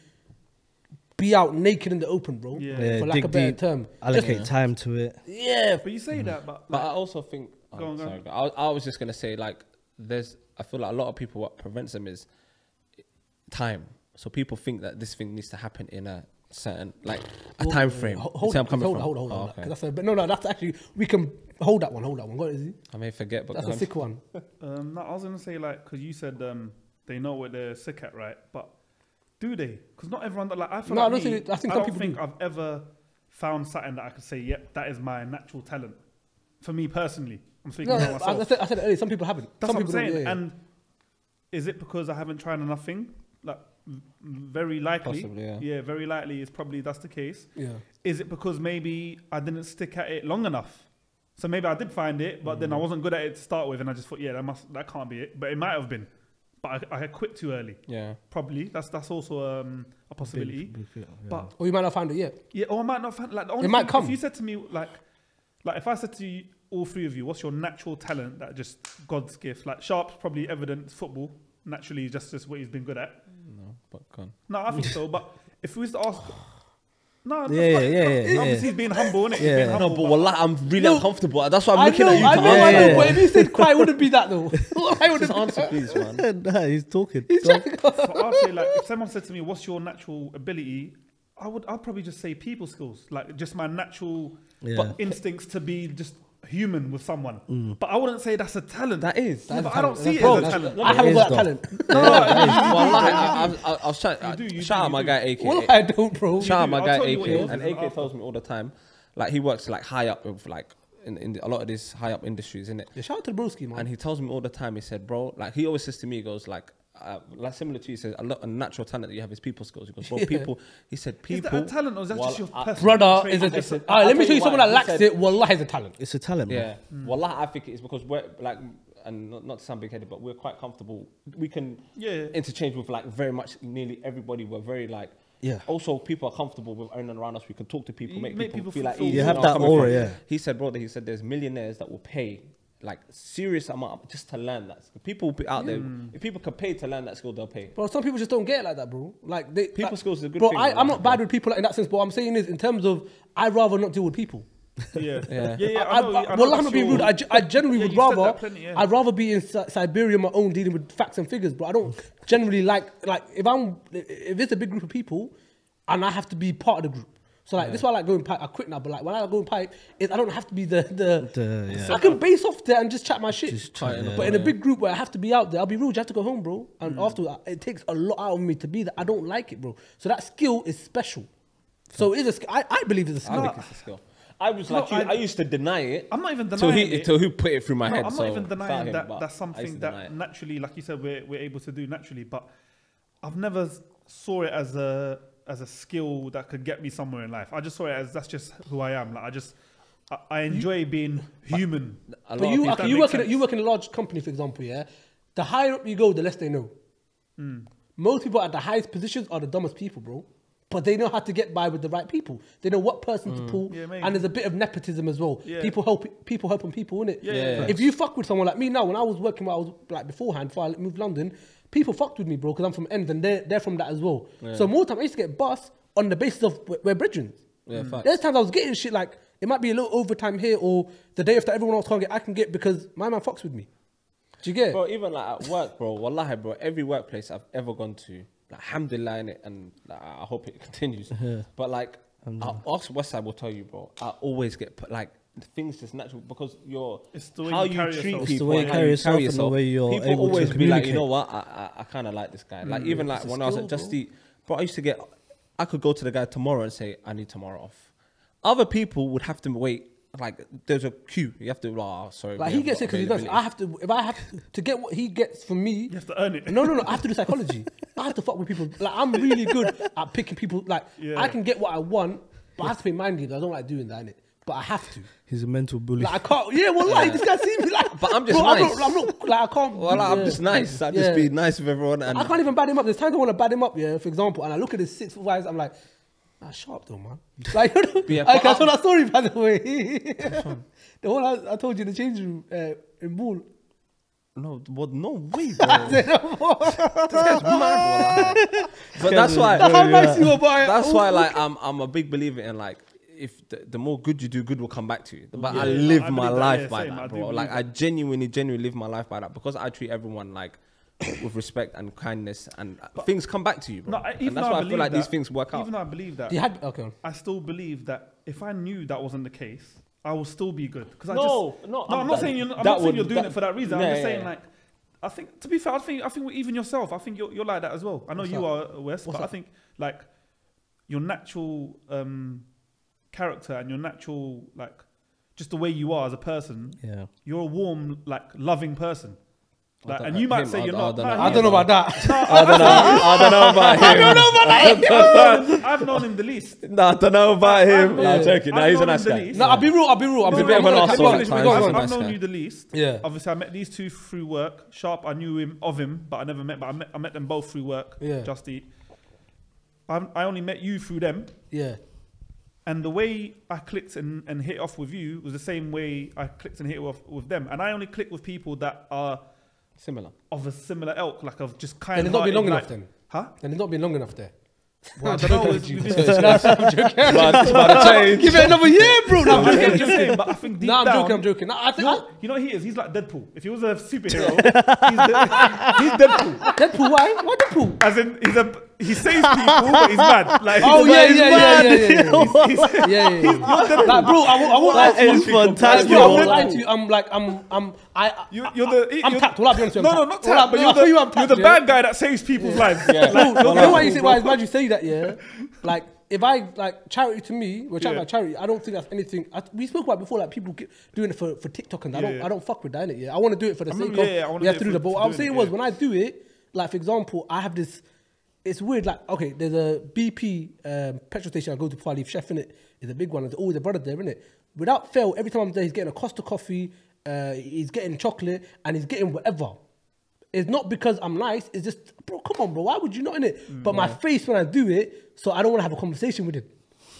be out naked in the open, bro. Yeah. For lack of a better term. Allocate time to it. Yeah. But you say that, but... Like, but I also think... Oh, go on, sorry, go on. I was just going to say, like, there's... I feel like a lot of people, what prevents them is time. So people think that this thing needs to happen in a certain, like, a time frame. Hold on. Okay. That's no, that's actually... We can... Hold that one. Go on, Izzy. I may forget, but... That's a sick one. No, I was going to say, like, because you said they know what they're sick at, right? But... Do they? Because not everyone that like I feel no, like I don't, me, think, I think, I don't people think I've ever found something that I could say, yep, that is my natural talent. For me personally, I'm speaking about myself. I said earlier, some people haven't. That's some what people I'm saying. Yeah. And is it because I haven't tried enough thing? Like, very likely. Possibly, yeah. Yeah, very likely is probably that's the case. Yeah. Is it because maybe I didn't stick at it long enough? So maybe I did find it, but then I wasn't good at it to start with, and I just thought, yeah, that can't be it. But it might have been. But I quit too early. Yeah, probably. That's also a possibility. Big, yeah. But or you might not find it yet. Yeah, or I might not find like. The only it might come. If you said to me like if I said to you, all three of you, what's your natural talent that just God's gift? Like Sharp's probably evident football naturally, just what he's been good at. No, but gone. No, I think so. But if we was to ask. No, yeah. Obviously, he's being humble, isn't it? Yeah. No, but wallah, I'm really uncomfortable. That's why I'm looking at you. I know, but if you said quiet, wouldn't be that though. I wouldn't answer, please, man. Nah, he's talking. He's so I'd say, like, if someone said to me, "What's your natural ability?" I'd probably just say people skills, like just my natural instincts to be just human with someone. But I wouldn't say that's a talent. That is. But I don't see it as a talent. I haven't got talent. No, I'll shout out my guy AK. Well, I don't, bro. Shout out my guy AK. And AK tells me all the time, like he works like high up with like in a lot of these high up industries, isn't it? Yeah, shout out to the broski, man. And he tells me all the time. He said, bro, like he always says to me, he goes like similar to you, he says a natural talent that you have is people skills. He goes, bro, people. He said, people. Is that a talent or is that just your personal brother? Alright, let me show you someone that lacks it. Wallah, is a talent. It's a talent. Yeah. Wallah, I think it is because we're like, and not to sound big headed, but we're quite comfortable. We can interchange with like very much nearly everybody. We're very like. Yeah. Also, people are comfortable with everyone around us. We can talk to people, make people feel like easy. You have that aura. Yeah. He said, brother. He said, there's millionaires that will pay. Like serious amount just to learn that skill. People out there, if people can pay to learn that skill, they'll pay. But some people just don't get it like that, bro. Like they, people like, skills is a good thing. Bro, I'm not bad with people like in that sense. But what I'm saying is, in terms of, I'd rather not deal with people. Yeah. Well, I'm not being rude. I generally would rather. Plenty, yeah. I'd rather be in Siberia on my own, dealing with facts and figures. But I don't generally like if it's a big group of people, and I have to be part of the group. So like this is why I like going pipe. I quit now, but like when I go and pipe, I don't have to be the I can base off there and just chat my shit. But in a big group where I have to be out there, I'll be rude. You have to go home, bro. And after it takes a lot out of me to be there. I don't like it, bro. So that skill is special. So it is. I believe it's a skill. I think it's a skill. I was like, I used to deny it. I'm not even denying it. Till who put it through my head? I'm not even denying that. That's something that naturally, like you said, we're able to do naturally. But I've never saw it as a. As a skill that could get me somewhere in life. I just saw it as that's just who I am. Like I enjoy being human. But you work in a large company, for example, yeah? The higher up you go, the less they know. Most people at the highest positions are the dumbest people, bro. But they know how to get by with the right people. They know what person to pull, and there's a bit of nepotism as well. Yeah. People helping people, innit? Yeah. If you fuck with someone like me now, when I was working, beforehand, before I moved to London, people fucked with me, bro, because I'm from Ends and they're from that as well. Yeah. So more time I used to get bussed on the basis of we're brethren. Yeah, there's times I was getting shit like it might be a little overtime here or the day after everyone else can't get, I can get because my man fucks with me. Do you get? Bro, even like at work, bro, wallahi, bro, every workplace I've ever gone to. Like, alhamdulillah, in it, and like, I hope it continues. But like, ask Westside will tell you, bro. I always get put, like things just natural because you're how you treat people, how you carry yourself. People always be like, you know what? I kind of like this guy. Like even like when I was at Just Eat, bro, I used to get. I could go to the guy tomorrow and say I need tomorrow off. Other people would have to wait. Like there's a queue. You have to. Oh, sorry. Like he gets it because he doesn't. I have to. If I have to get what he gets from me, you have to earn it. No. I have to do psychology. I have to fuck with people. Like I'm really good at picking people. Like I can get what I want, but I have to be mind games. I don't like doing that, innit? But I have to. He's a mental bully. Like I can't. Yeah, well, like this guy see me like. But I'm just nice. I'm not. Like I can't. Well, like, I'm just nice. I just be nice with everyone. And I can't even bad him up. There's times I want to bad him up. Yeah, for example, and I look at his 6 foot 5. I'm like. That's sharp though, man. Like, I told that story, by the way. The one I told you in the change room in Bull. No, but no way, bro. This guy's mad, bro. But that's why. That's why, like, I'm a big believer in, like, if the more good you do, good will come back to you. But yeah, I live my life by that, bro. Like, I genuinely live my life by that, because I treat everyone like with respect and kindness, and things come back to you, bro. No, and that's why I feel like these things work out. Even though I believe that, I still believe that if I knew that wasn't the case, I will still be good. Because I'm not saying you're doing it for that reason. I'm just saying, like, I think, to be fair, I think even yourself, I think you're like that as well. I know you are, Wes, but I think, like, your natural character and your natural, like, just the way you are as a person, you're a warm, like, loving person. Like, and you might say you're not. I don't know about that. I don't know about him. I don't know about him. I've known him the least. No, I don't know about him. I'm joking. No, he's a nice guy. No, I'll be real. I'll be real. I've known you the least. Yeah. Obviously, I met these two through work. Sharp, I knew him of him, but I never met. But I met them both through work. Yeah. Just Eat. I only met you through them. Yeah. And the way I clicked and hit off with you was the same way I clicked and hit off with them. And I only click with people that are similar, of a similar ilk, like, of just kind of. And it's not been long enough then. Huh? And it's not been long enough there. Well, I don't know. Give it another year, bro. No, I'm joking. But I think deep down, I'm joking. No, I think you know what he is. He's like Deadpool. If he was a superhero, he's Deadpool. Deadpool? Why? Why Deadpool? As in, he saves people, but he's mad. Like, he's mad. Bro, I won't lie to you. Fantastic. I won't lie to you. I'm like, I'm tapped. Will I be honest with you? No, not tapped. You're the bad guy that saves people's lives. You know why you say? Why it's mad? You say that, yeah. Like, if I, like, charity to me, we're chatting about charity. I don't think that's anything. We spoke about before, like, people doing it for TikTok, and I don't fuck with that. Innit? Yeah, I want to do it for the sake of. Yeah, through the ball. I was saying was when I do it, like, for example, I have this. It's weird, like, okay, there's a BP petrol station I go to before I leave. Chef, innit? It's a big one. There's always a brother there, innit? Without fail, every time I'm there, he's getting a Costa coffee, he's getting chocolate, and he's getting whatever. It's not because I'm nice. It's just, bro, come on, bro. Why would you not, innit? But my face when I do it, so I don't want to have a conversation with him.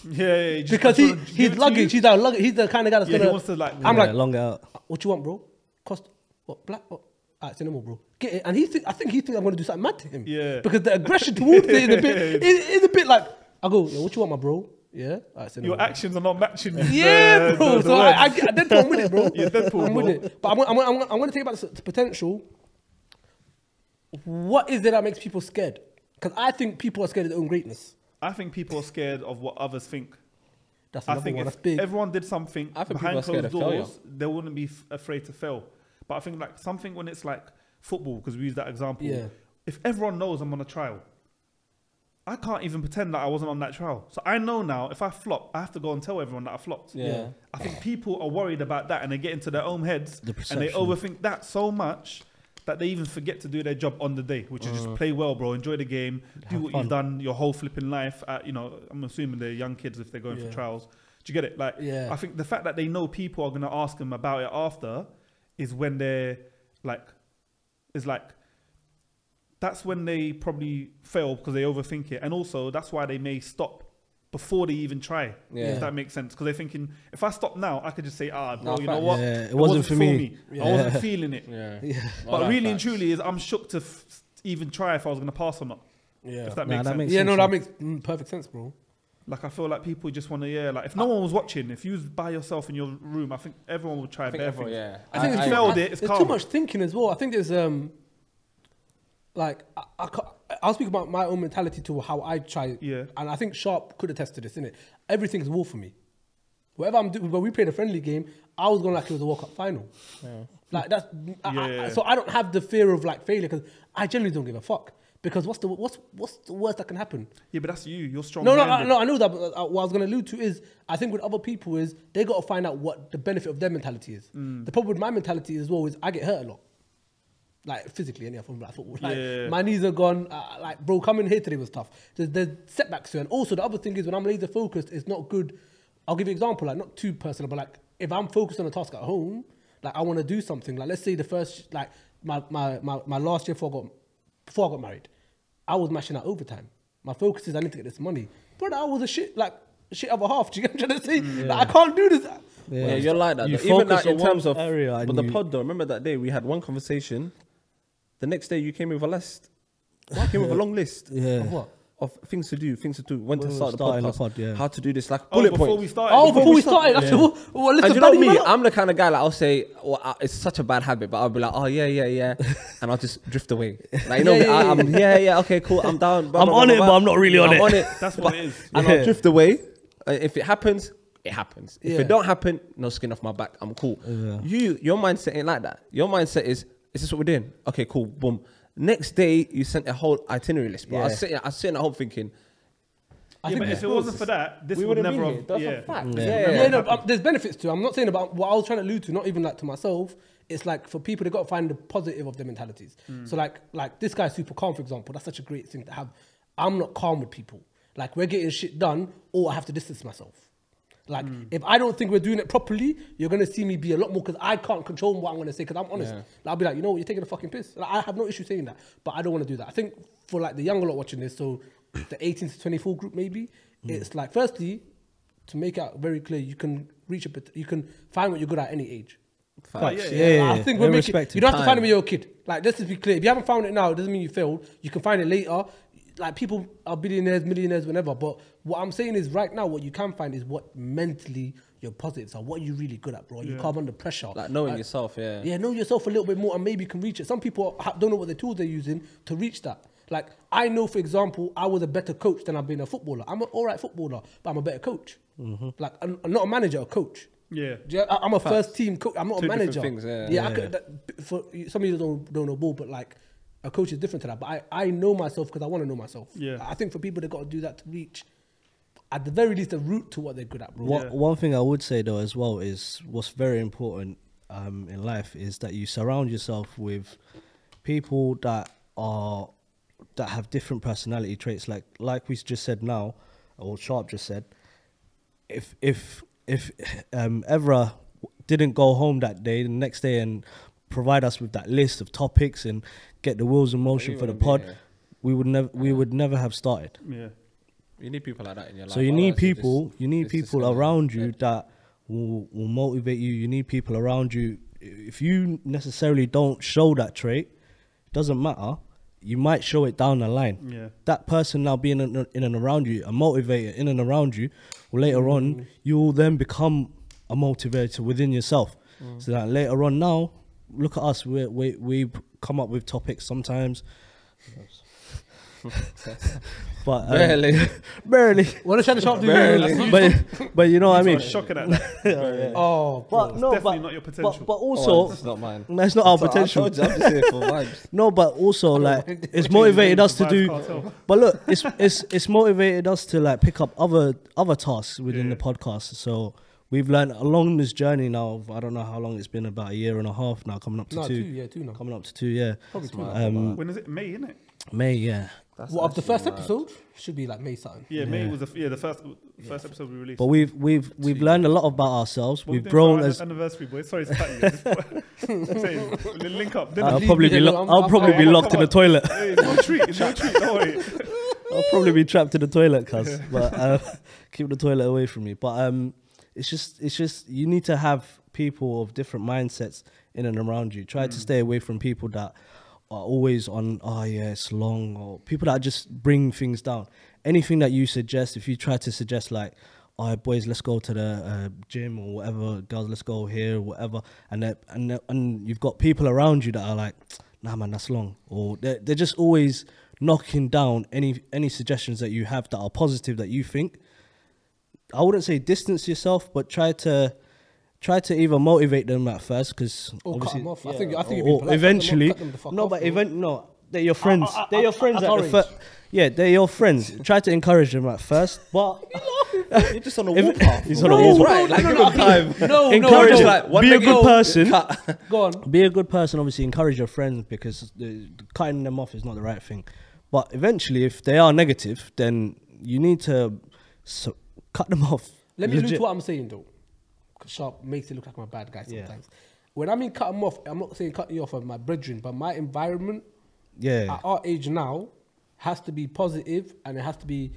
Yeah, because he's luggage. He's our luggage. He's the kind of guy that's gonna. He wants to, like, I'm like long out. What you want, bro? Costa? What? Black? What? Ah, it's normal, bro. Get it. And I think he thinks I'm gonna do something mad to him. Yeah. Because the aggression towards it is a bit. It's a bit like, I go, yo, what you want, my bro? Yeah. Right, so your actions are not matching. Yeah, bro. So Deadpool, I'm with it, bro. Yeah, Deadpool, I'm with it. But I'm gonna take about the potential. What is it that makes people scared? Because I think people are scared of their own greatness. I think people are scared of what others think. That's another one. That's big. Everyone did something behind closed doors, they wouldn't be afraid to fail. But I think, like, something when it's like football, because we use that example. Yeah. If everyone knows I'm on a trial, I can't even pretend that I wasn't on that trial. So I know now if I flop, I have to go and tell everyone that I flopped. Yeah. I think people are worried about that, and they get into their own heads and they overthink that so much that they even forget to do their job on the day, which is just play well, bro. Enjoy the game. Do what you've done your whole flipping life. You know, I'm assuming they're young kids if they're going for trials. Do you get it? Like, I think the fact that they know people are going to ask them about it after is when they're like, that's when they probably fail because they overthink it. And also that's why they may stop before they even try, if that makes sense. Because they're thinking, if I stop now, I could just say, bro, you know what? Yeah, it wasn't for me. Yeah. I wasn't feeling it. Yeah. Yeah. But really and truly, I'm shook to even try if I was going to pass or not. Yeah. If that makes sense. Yeah, that makes perfect sense, bro. Like, I feel like people just want to, like, if no one was watching, if you was by yourself in your room, I think everyone would try better. I think if you failed it, it's calm. There's too much thinking as well. I think there's, like, I'll speak about my own mentality to how I try. Yeah. And I think Sharp could attest to this, innit? Everything's war for me. Whatever I'm doing, when we played a friendly game, I was going like it was a World Cup final. Yeah. Like, that's, so I don't have the fear of, like, failure, because I generally don't give a fuck. Because what's the worst that can happen? Yeah, but that's you. You're strong. No, I know that. But what I was going to allude to is, I think with other people is they got to find out what the benefit of their mentality is. Mm. The problem with my mentality as well is I get hurt a lot, like physically. Anyhow, from football, like, my knees are gone. Like, bro, coming here today was tough. There's setbacks here, and also the other thing is when I'm laser focused, it's not good. I'll give you an example, like, not too personal, but like if I'm focused on a task at home, like I want to do something. Like, let's say the first, like my last year before I got married, I was mashing out overtime. My focus is I need to get this money. But I was a shit of a half. Do you get what I'm trying to say? Like, I can't do this. Yeah, you're like that. Even like in terms of area, but the pod though. Remember that day we had one conversation. The next day you came with a list. Well, I came with a long list. Yeah. Of what? Of things to do, when to start the podcast, how to do this, like bullet points. Before we started. Yeah. Well, and you know me, I'm the kind of guy, like I'll say, well, it's such a bad habit, but I'll be like, oh yeah, yeah, yeah. And I'll just drift away. Like, you know, okay, cool, I'm down. Blah, I'm blah, on blah, it, blah, but I'm not really on it. That's what it is. And I'll drift away. If it happens, it happens. If it don't happen, no skin off my back, I'm cool. Yeah. Your mindset ain't like that. Your mindset is this what we're doing? Okay, cool, boom. Next day, you sent a whole itinerary list, but I was sitting at home thinking. If it wasn't for that, this would never have. That's a fact. There's benefits to it. I'm not saying about what I was trying to allude to, not even like to myself. It's like for people, they got to find the positive of their mentalities. So like this guy's super calm, for example. That's such a great thing to have. I'm not calm with people. Like we're getting shit done, or I have to distance myself. Like, if I don't think we're doing it properly, you're going to see me be a lot more because I can't control what I'm going to say because I'm honest. Yeah. Like, I'll be like, you know what, you're taking a fucking piss. Like, I have no issue saying that, but I don't want to do that. I think for like the younger lot watching this, so the 18 to 24 group maybe, it's like, firstly, to make it very clear, you can reach a bit, you can find what you're good at any age. I think we're making, you don't have to find it when you're a kid. Like, just to be clear, if you haven't found it now, it doesn't mean you failed. You can find it later. Like people are billionaires, millionaires, whenever. But what I'm saying is right now, what you can find is what mentally your positives are. What are you really good at, bro? You come under pressure. Like knowing yourself, yeah, know yourself a little bit more and maybe you can reach it. Some people don't know what the tools they're using to reach that. Like I know, for example, I was a better coach than I've been a footballer. I'm an all right footballer, but I'm a better coach. Like I'm not a manager, a coach. Yeah, I'm a first team coach. I'm not a manager. I could, for some of you don't know ball, but like, a coach is different to that, but I know myself because I want to know myself. Yeah, I think for people they got to do that to reach, at the very least, the root to what they're good at, bro. One thing I would say though as well is what's very important in life is that you surround yourself with people that have different personality traits. Like we just said now, or Sharp just said, if Evra didn't go home that day, the next day and provide us with that list of topics and get the wheels in motion for the pod, we would never have started. Yeah, you need people like that in your life. So you need people around you that will motivate you. You need people around you. If you necessarily don't show that trait, it doesn't matter. You might show it down the line. Yeah, that person now being in and around you, a motivator in and around you, well, later on you will then become a motivator within yourself. So that later on now. Look at us, we come up with topics sometimes. But barely. What a Sharp do you but you know what I mean? Shocking at that. But also it's not mine. That's not our potential. I'm just here for vibes. No, but also like it's motivated us to do but look, it's motivated us to like pick up other tasks within the podcast. So we've learned along this journey now of, I don't know how long it's been, about a year and a half now, coming up to two now. Coming up to 2 years. Probably two. When is it? May, isn't it? May, yeah. That's well, of the first episode should be like May something. Yeah, May was the first episode we released. But we've learned a lot about ourselves. Well, we've grown as anniversary boys. Sorry, it's link up. I'll probably be locked in the toilet. It's no treat. Don't worry. I'll probably be trapped in the toilet, cuz. But keep the toilet away from me. But It's just you need to have people of different mindsets in and around you. Try to stay away from people that are always on, oh yeah, it's long, or people that just bring things down. Anything that you suggest, if you try to suggest like, all right, boys, let's go to the gym or whatever, girls, let's go here or whatever, and you've got people around you that are like, nah man, that's long, or they're just always knocking down any suggestions that you have that are positive that you think. I wouldn't say distance yourself, but try to either motivate them at first, because obviously, cut them off. Yeah, I think it'd be polite. Eventually, they're your friends. They're your friends at the first. Yeah, they're your friends. Try to encourage them at first, but you're just on a warpath. He's on a warpath. Like, give them time. Encourage them. Be a good person. Go on. Be a good person. Obviously, encourage your friends because cutting them off is not the right thing. But eventually, if they are negative, then you need to. Cut them off. Let me allude to what I'm saying though. Sharp makes it look like I'm a bad guy sometimes. Yeah. When I mean cut them off, I'm not saying cut you off of my brethren, but my environment at our age now has to be positive and it has to be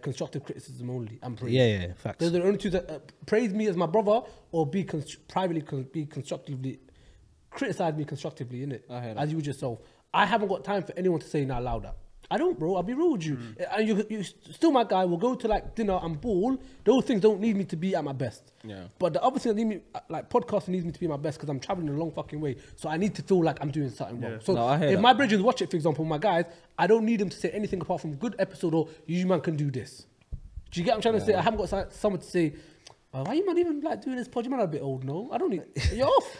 constructive criticism only and praise. Yeah, facts. Those are the only two that praise me as my brother or be constructively criticize me constructively, innit? I hear that. As you would yourself. I haven't got time for anyone to say now louder. I don't, bro. I'll be real with you. And you're still my guy. We'll go to like dinner and ball. Those things don't need me to be at my best. Yeah. But the other thing that need me, like podcasting, needs me to be my best because I'm traveling a long fucking way. So I need to feel like I'm doing something wrong. So no, if my brethren watch it, for example, my guys, I don't need them to say anything apart from good episode or you man can do this. Do you get what I'm trying to say? I haven't got someone to say, why you man even like doing this pod? You man are a bit old, no? I don't need, you're off.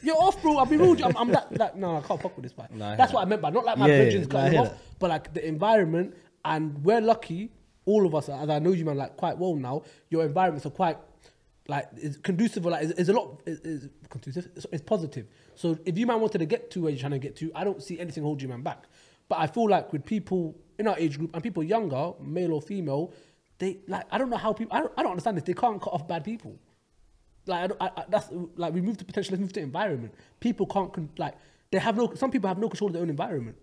You're off, bro. I'll be rude. I'm that, no, I can't fuck with this, man. No, that's what I meant by not like my bridges cutting off, but like the environment. And we're lucky, all of us, as I know you man, like quite well now, your environments are quite, like it's conducive, or like it's a lot, it's conducive, it's positive. So if you man wanted to get to where you're trying to get to, I don't see anything holding you man back. But I feel like with people in our age group and people younger, male or female, they, like, I don't know how people, I don't understand this. They can't cut off bad people. Like, that's, like, we move to potential, let's move to environment. People can't, like, they have no, some people have no control of their own environment.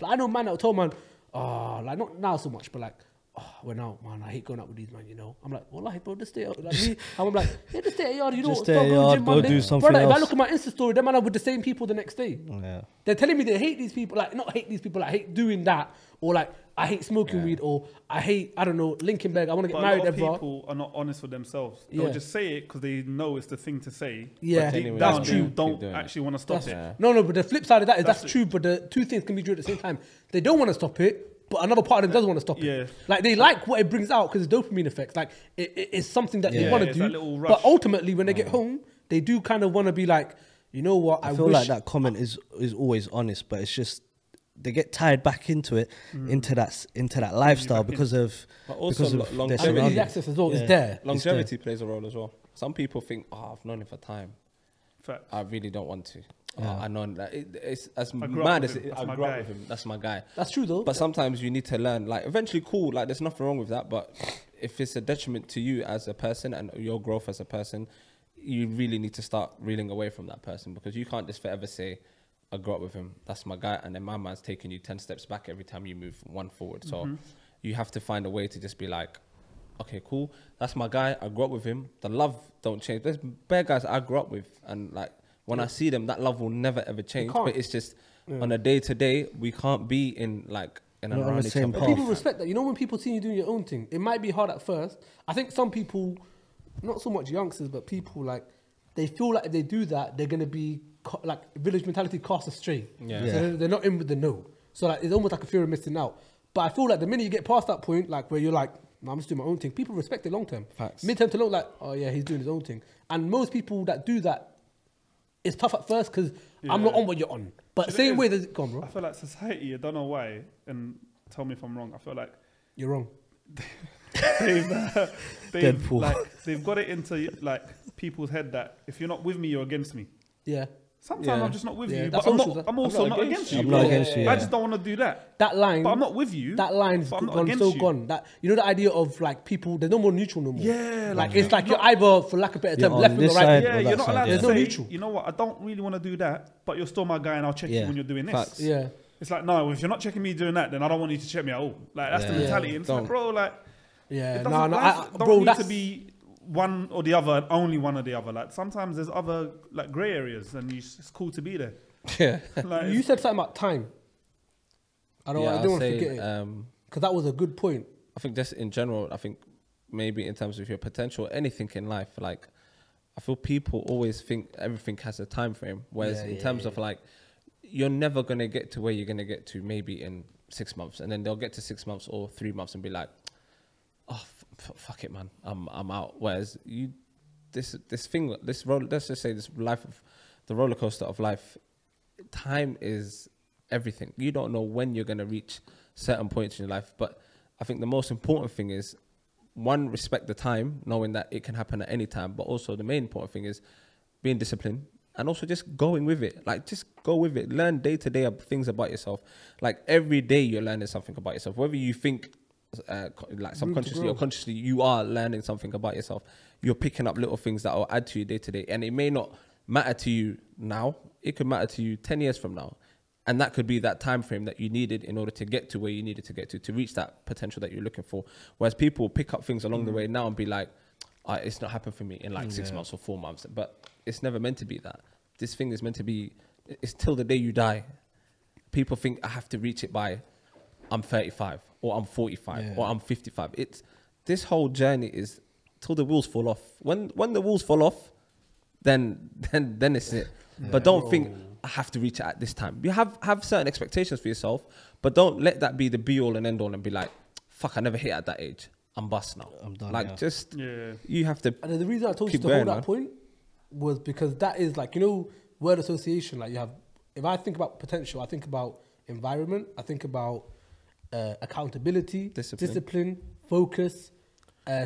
Like, I know man that will tell man, oh, like, not now so much, but like, oh, we're out, man, I hate going out with these, man, you know? I'm like, well, like, bro, just stay out. Like, me, I'm like, yeah, just stay out, you know? Just stay out, go do something else. If I look at my Insta story, them man are with the same people the next day. Yeah. They're telling me they hate these people, like, not hate these people, like, hate doing that, or like, I hate smoking weed, or I hate, I don't know, Linkenberg. I want to get married. A lot of people are not honest with themselves. They'll just say it because they know it's the thing to say. Yeah, but anyway, that's true. Don't actually want to stop it. No, but the flip side of that is that's true. But the two things can be true at the same time. They don't want to stop it, but another part of them does want to stop it. Like they like what it brings out because it's dopamine effects. Like it's something that they want to do. But ultimately, when they get home, they do kind of want to be like, you know what? I feel like that comment is always honest, but it's just. They get tied back into it, into that lifestyle because of. But also longevity. Access as well is there. Longevity plays a role as well. Some people think, oh, I've known him for time. Fact. I really don't want to. Yeah. I know that it's as mad as it, I grew up with him. That's my guy. That's true though. But sometimes you need to learn. Like eventually, cool. Like there's nothing wrong with that. But if it's a detriment to you as a person and your growth as a person, you really need to start reeling away from that person because you can't just forever say. I grew up with him, that's my guy, and then my man's taking you 10 steps back every time you move one forward. So you have to find a way to just be like, okay, cool, that's my guy, I grew up with him, the love don't change. There's bare guys I grew up with, and like when I see them, that love will never ever change. But it's just on a day to day, we can't be in like in an around each other. People respect that. You know, when people see you doing your own thing, it might be hard at first. I think some people, not so much youngsters, but people like they feel like if they do that, they're gonna be like village mentality cast astray. So they're not in with the know. So like it's almost like a fear of missing out. But I feel like the minute you get past that point, like where you're like, no, I'm just doing my own thing, people respect it long term. Mid term to long, like, oh yeah, he's doing his own thing. And most people that do that, it's tough at first because I'm not on what you're on. But same way that gone, bro. I feel like society, I don't know why, and tell me if I'm wrong, I feel like you're wrong. they've like, they've got it into like people's head that if you're not with me, you're against me. Yeah. Sometimes I'm just not with you, but I'm also not against you. I just don't want to do that. That line, but I'm not with you. That line's gone, so gone. That you know the idea of like people, there's no more neutral no more. Yeah, like it's like you're either, for lack of a better term, left or right. Yeah, you're not allowed to say, you know what? I don't really want to do that, but you're still my guy, and I'll check you when you're doing this. Yeah, it's like no, if you're not checking me doing that, then I don't want you to check me at all. Like that's the mentality. It's like bro, like don't need to be. One or the other, only one or the other. Like sometimes there's other like grey areas, and it's cool to be there. Yeah. Like, you said something about time. I don't want to forget it because that was a good point. I think just in general, I think maybe in terms of your potential, anything in life, like I feel people always think everything has a time frame. Whereas in terms of like, you're never gonna get to where you're gonna get to maybe in 6 months, and then they'll get to 6 months or 3 months and be like, oh. Fuck it, man. I'm out. Whereas you, let's just say this life of the roller coaster of life. Time is everything. You don't know when you're gonna reach certain points in your life. But I think the most important thing is one, respect the time, knowing that it can happen at any time. But also the main important thing is being disciplined and also just going with it. Like just go with it. Learn day to day things about yourself. Like every day you're learning something about yourself, whether you think. Like subconsciously or consciously, you are learning something about yourself. You're picking up little things that will add to your day to day, and it may not matter to you now. It could matter to you 10 years from now. And that could be that time frame that you needed in order to get to where you needed to reach that potential that you're looking for. Whereas people pick up things along the way now and be like, oh, it's not happened for me in like 6 months or 4 months. But it's never meant to be that. This thing is meant to be, it's till the day you die. People think I have to reach it by I'm 35 or I'm 45 or I'm 55. It's, this whole journey is till the wheels fall off. When the wheels fall off, then it's it. But don't think I have to reach it at this time. You have certain expectations for yourself, but don't let that be the be all and end all and be like, fuck, I never hit at that age. I'm bust now. I'm done. Like just, you have to. And the reason I told you to hold that point was because that is like, you know, word association. Like you have, if I think about potential, I think about environment. I think about accountability, discipline, focus,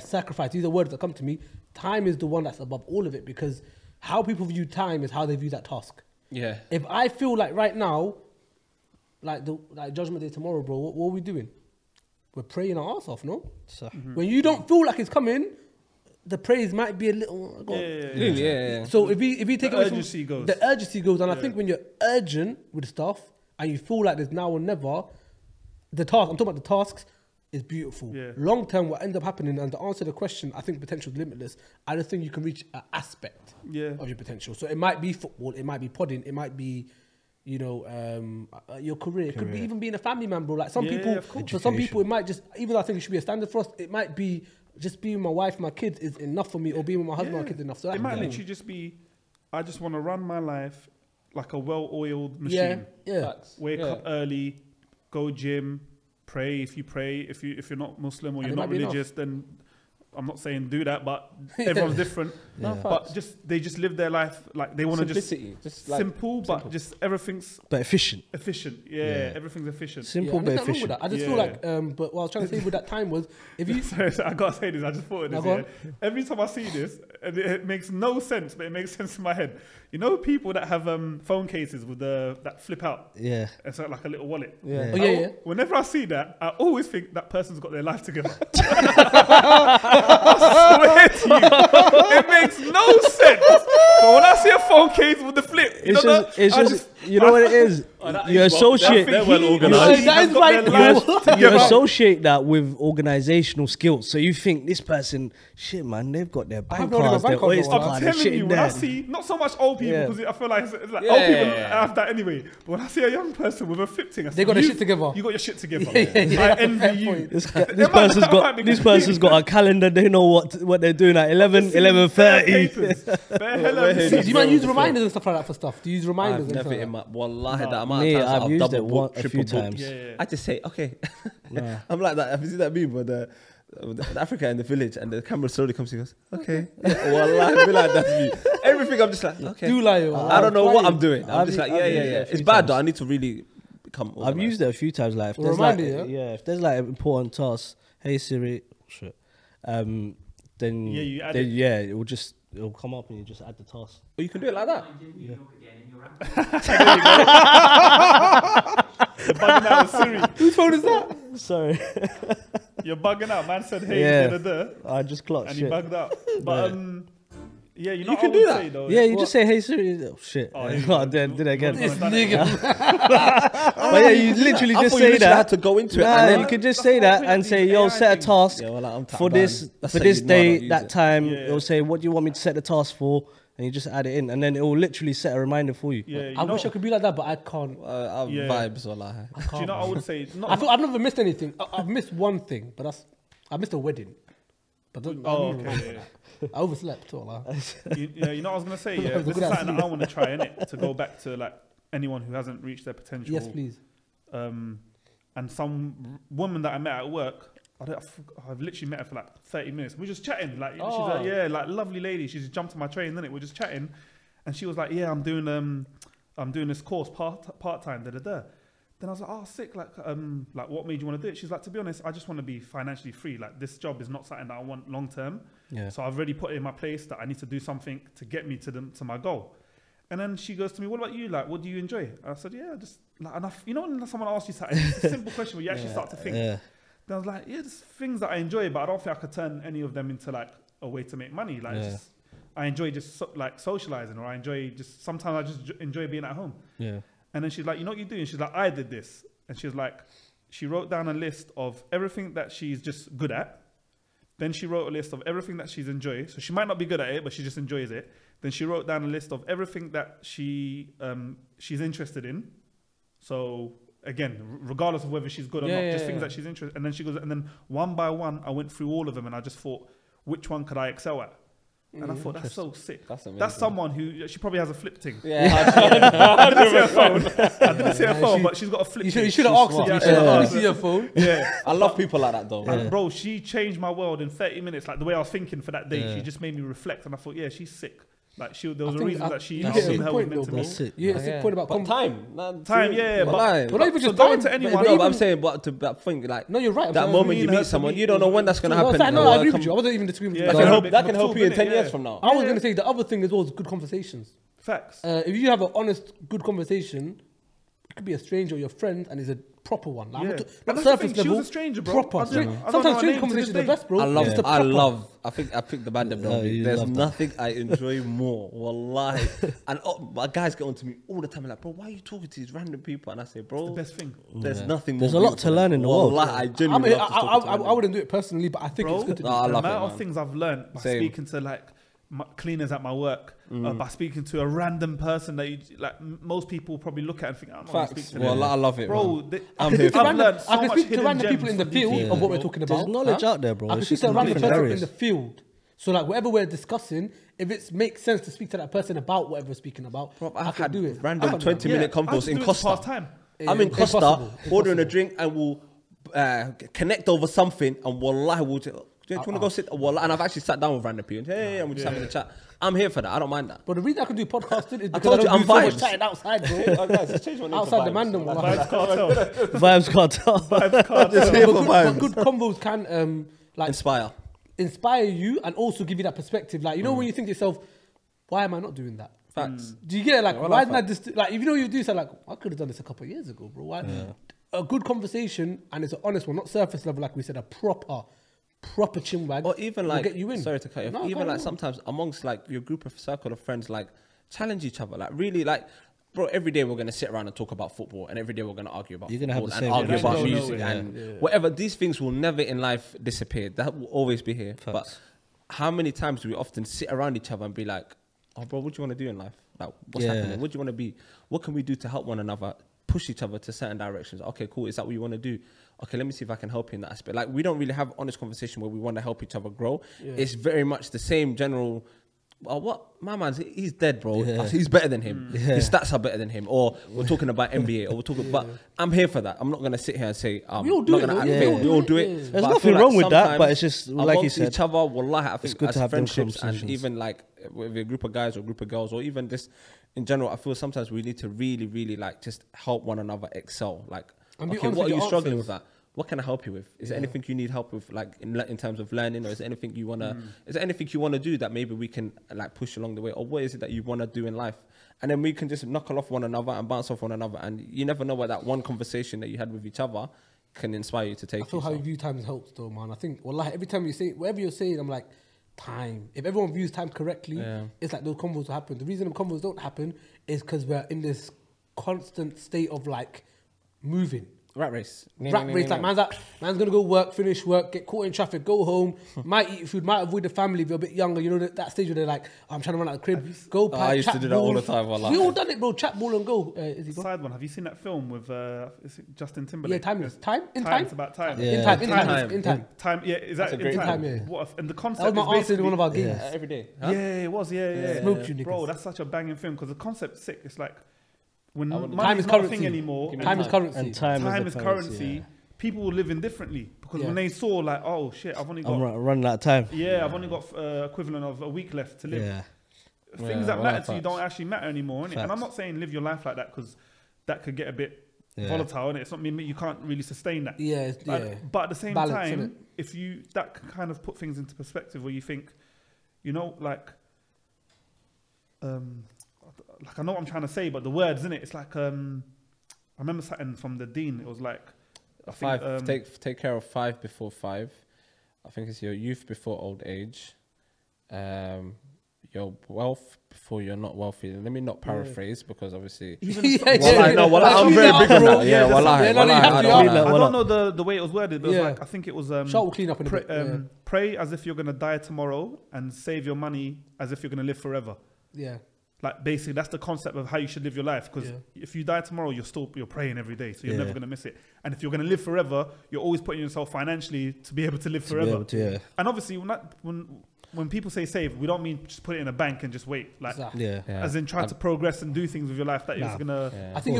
sacrifice. These are words that come to me. Time is the one that's above all of it, because how people view time is how they view that task. Yeah. If I feel like right now, like judgment day tomorrow, bro, what are we doing? We're praying our ass off, no? When you don't feel like it's coming, the praise might be a little. So if we take the urgency goes. The urgency goes, and I think when you're urgent with stuff and you feel like there's now or never, the task. I'm talking about the tasks. Is beautiful. Long term, what ends up happening, and to answer the question, I think potential is limitless. I just think you can reach an aspect of your potential. So it might be football, it might be podding, it might be, you know, your career. It could be even being a family man, bro. Like some people, for some people, it might just, even though I think it should be a standard for us, it might be just being with my wife, my kids is enough for me, or being with my husband, my kids enough. So it might literally just be, I just want to run my life like a well-oiled machine. Wake up early, go gym. Pray if you're not Muslim or you're not religious, then I'm not saying do that, but everyone's different. But just they just live their life like they want to just like simple, but just everything's but efficient. Efficient, everything's efficient. Simple but efficient. I just feel like, but what I was trying to say with that time was if you. Sorry, I gotta say this. I just thought of this. Every time I see this, and it makes no sense, but it makes sense in my head. You know, people that have phone cases with the that flip out. It's like a little wallet. Whenever I see that, I always think that person's got their life together. I swear to you, it makes no sense. But when I see a phone case with the flip, you know what it is? You associate that with organisational skills. So you think this person, shit man, they've got their bank cards, their Oyster card and shit in there. I see, not so much old people, because I feel like, old people have that anyway. But when I see a young person with a flip thing, I say, they got their shit together. You got your shit together. I envy you. This person's got a calendar, they know what they're doing at 11:30. Do you use reminders and stuff like that for stuff? Do you use reminders? Never in my, wallahi, that amount of times I've used it a few times. I just say, okay. I'm like that. Have you seen that meme where the Africa in the village and the camera slowly comes and goes, okay. Wallahi, be like, that's me. Everything I'm just like, okay. I don't know what I'm doing. I'm just like, yeah. It's bad though. I need to really become organized. I've used it a few times. Like, if there's like, if there's like important tasks, hey Siri, shit. Then it will just, it'll come up and you just add the task. Oh, you can do it like that? Yeah. You're bugging out with Siri. Whose phone is that? Sorry. You're bugging out. Man said, hey, I just clocked shit. And he bugged out. But, yeah, you know, you can do that. Though, yeah, you just say, hey Siri. Oh, shit. Oh, I did it again. But yeah, you literally just say that. I had to go into it. And then you could just say that and say, yo, set a task for this day, that time. It'll say, what do you want me to set the task for? And you just add it in, and then it will literally set a reminder for you. Yeah, I wish I could be like that, but I can't. I have vibes or like. I can't. Do you know what I would say? I've never missed anything. I've missed one thing, but that's, I missed a wedding. But I overslept or like. You know what I was gonna say? Yeah, this is something that I want to try, innit? To go back to like anyone who hasn't reached their potential. Yes, please. And some woman that I met at work. I've literally met her for like 30 minutes. We're just chatting, like she's like, like lovely lady. She's jumped on my train, then we're just chatting, and she was like, yeah, I'm doing this course part time. Then I was like, oh, sick. Like what made you want to do it? She's like, to be honest, I just want to be financially free. Like this job is not something that I want long term. Yeah. So I've already put it in my place that I need to do something to get me to my goal. And then she goes to me, what about you? Like, what do you enjoy? I said, yeah, just like enough. You know, when someone asks you something, it's a simple question, but you actually start to think. Yeah. I was like, yeah, there's things that I enjoy, but I don't think I could turn any of them into like a way to make money. Like, just, I enjoy just like socializing, or I enjoy just, sometimes I just enjoy being at home. Yeah. And then she's like, you know what you're doing? She's like, I did this. And she's like, she wrote down a list of everything that she's just good at. Then she wrote a list of everything that she's enjoyed. So she might not be good at it, but she just enjoys it. Then she wrote down a list of everything that she she's interested in. So again, regardless of whether she's good or not, just things that she's interested. And then she goes, and then one by one, I went through all of them, and I just thought, which one could I excel at? And I thought, that's so sick. That's someone who, she probably has a flip thing. Yeah. I didn't see her phone. I didn't see her phone, but she's got a flip thing. You should have asked her. You should have asked her phone. Yeah. I love people like that though. Yeah. And bro, she changed my world in 30 minutes. Like the way I was thinking for that day, she just made me reflect. And I thought, yeah, she's sick. Like there was a reason that she helped her with mental health. Yeah, it's a point about time. Time, yeah. But not even just time to anyone. No, but I'm saying, but to that thing, like, no, you're right. That moment you meet someone, you don't know when that's going to happen. No, I agree with you. I wasn't even disagreeing with you. That can help you in 10 years from now. I was going to say the other thing as well is good conversations. Facts. If you have an honest, good conversation, it could be a stranger or your friend, and it's a proper one. Like, not surface level. She was a stranger, bro. Proper. Sometimes strange conversations are the best, bro. I love. I picked the band up. There's nothing I enjoy more. Wallahi. And my guys get on to me all the time. Like, bro, why are you talking to these random people? And I say, bro, it's the best thing. There's nothing. There's more a lot to learn in the world. Wallahi, I genuinely. I wouldn't do it personally, but I think it's good to do. The amount of things I've learned by speaking to like cleaners at my work, by speaking to a random person that you, like most people probably look at and think, I'm not going to speak to them. Well, I love it, bro. I can speak to random people in the field of what we're talking about. There's knowledge out there, bro. I can speak to a random person in the field. So like whatever we're discussing, if it makes sense to speak to that person about whatever we're speaking about, bro, I can do it. Random 20-minute convos in Costa. I'm in Costa ordering a drink and we'll connect over something and wallahi we'll just... Do you want to go sit? Well, and I've actually sat down with random people. Hey, and we're just having a chat. I'm here for that. I don't mind that. But the reason I can do podcasting is because I don't do so much chatting outside, bro. Outside the Mandem. Vibes Cartel. Vibes Cartel. Vibes Cartel. But good combos can like inspire you and also give you that perspective. Like, you know, when you think to yourself, why am I not doing that? Facts. Do you get it? Like, why didn't I just... Like, if you know you do, so like, I could have done this a couple of years ago, bro. Why? A good conversation, and it's an honest one, not surface level, like we said, a proper chinwag, or even like get you in. Sorry to cut you off. Even like sometimes amongst like your group of circle of friends, like challenge each other. Like really, like bro, every day we're gonna sit around and talk about football, and every day we're gonna argue about music and whatever. These things will never in life disappear. That will always be here. Facts. But how many times do we often sit around each other and be like, "Oh, bro, what do you want to do in life? Like, what's happening? What do you want to be? What can we do to help one another?" Push each other to certain directions. Okay, cool. Is that what you want to do? Okay, let me see if I can help you in that aspect. Like, we don't really have honest conversation where we want to help each other grow. Yeah. It's very much the same general, well, what? My man's, he's dead, bro. Yeah. He's better than him. Yeah. His stats are better than him. Or we're talking about NBA, or we're talking, but I'm here for that. I'm not going to sit here and say, we all do it. We all do it. There's nothing wrong with that, but it's just, like you said, each other, wallahi, I think it's good to have friendships and even like with a group of guys or a group of girls or even just in general, I feel sometimes we need to really, really like just help one another excel. Like, okay, what are you struggling with that? What can I help you with? Is there anything you need help with, like in terms of learning, or is there anything you wanna? Is there anything you wanna do that maybe we can like push along the way, or what is it that you wanna do in life? And then we can just knuckle off one another and bounce off one another, and you never know where that one conversation that you had with each other can inspire you to take. I feel how you view time helps, though, man. I think, well, like every time you say whatever you're saying, I'm like, time. If everyone views time correctly, it's like those convos will happen. The reason the convos don't happen is because we're in this constant state of like moving. Rat race. Man's gonna go work, finish work, get caught in traffic, go home, might eat food, might avoid the family if you're a bit younger. You know, that stage where they're like, oh, I'm trying to run out of the crib, go pack, I used to do that all the time. We all done it, bro. Chat ball and go. Izzy, go. Side one, have you seen that film with is it Justin Timberlake? Yeah, Time? It's about time. Yeah. In time. Yeah, is that in time? Yeah. What a, and the concept that was my answer in one of our games. Yeah. Every day. Huh? Yeah, it was, yeah. Smoked you, niggas. Bro, that's such a banging film because the concept's sick. It's like, when time is not a thing anymore, time is currency. Yeah. People were living differently because when they saw like, oh shit, I've only got running out of time. Yeah, I've only got equivalent of a week left to live. Yeah. Things that matter to you don't actually matter anymore. And I'm not saying live your life like that because that could get a bit volatile. It's not mean you can't really sustain that. Yeah, but at the same time, if you that can kind of put things into perspective where you think, you know, like I know what I'm trying to say, but the words in it, it's like I remember something from the dean. It was like, I think, take care of 5 before 5. I think it's your youth before old age, your wealth before you're not wealthy. Let me not paraphrase because obviously. I'm very big on that. Yeah, I don't know the way it was worded. It was like, I think it was. Sharp will clean up in a bit. Pray as if you're going to die tomorrow and save your money as if you're going to live forever. Yeah. Like basically, that's the concept of how you should live your life. Because if you die tomorrow, you're praying every day, so you're never gonna miss it. And if you're gonna live forever, you're always putting yourself financially to be able to live forever. And obviously, when people say save, we don't mean just put it in a bank and just wait. Like, as in try to progress and do things with your life that is gonna. I think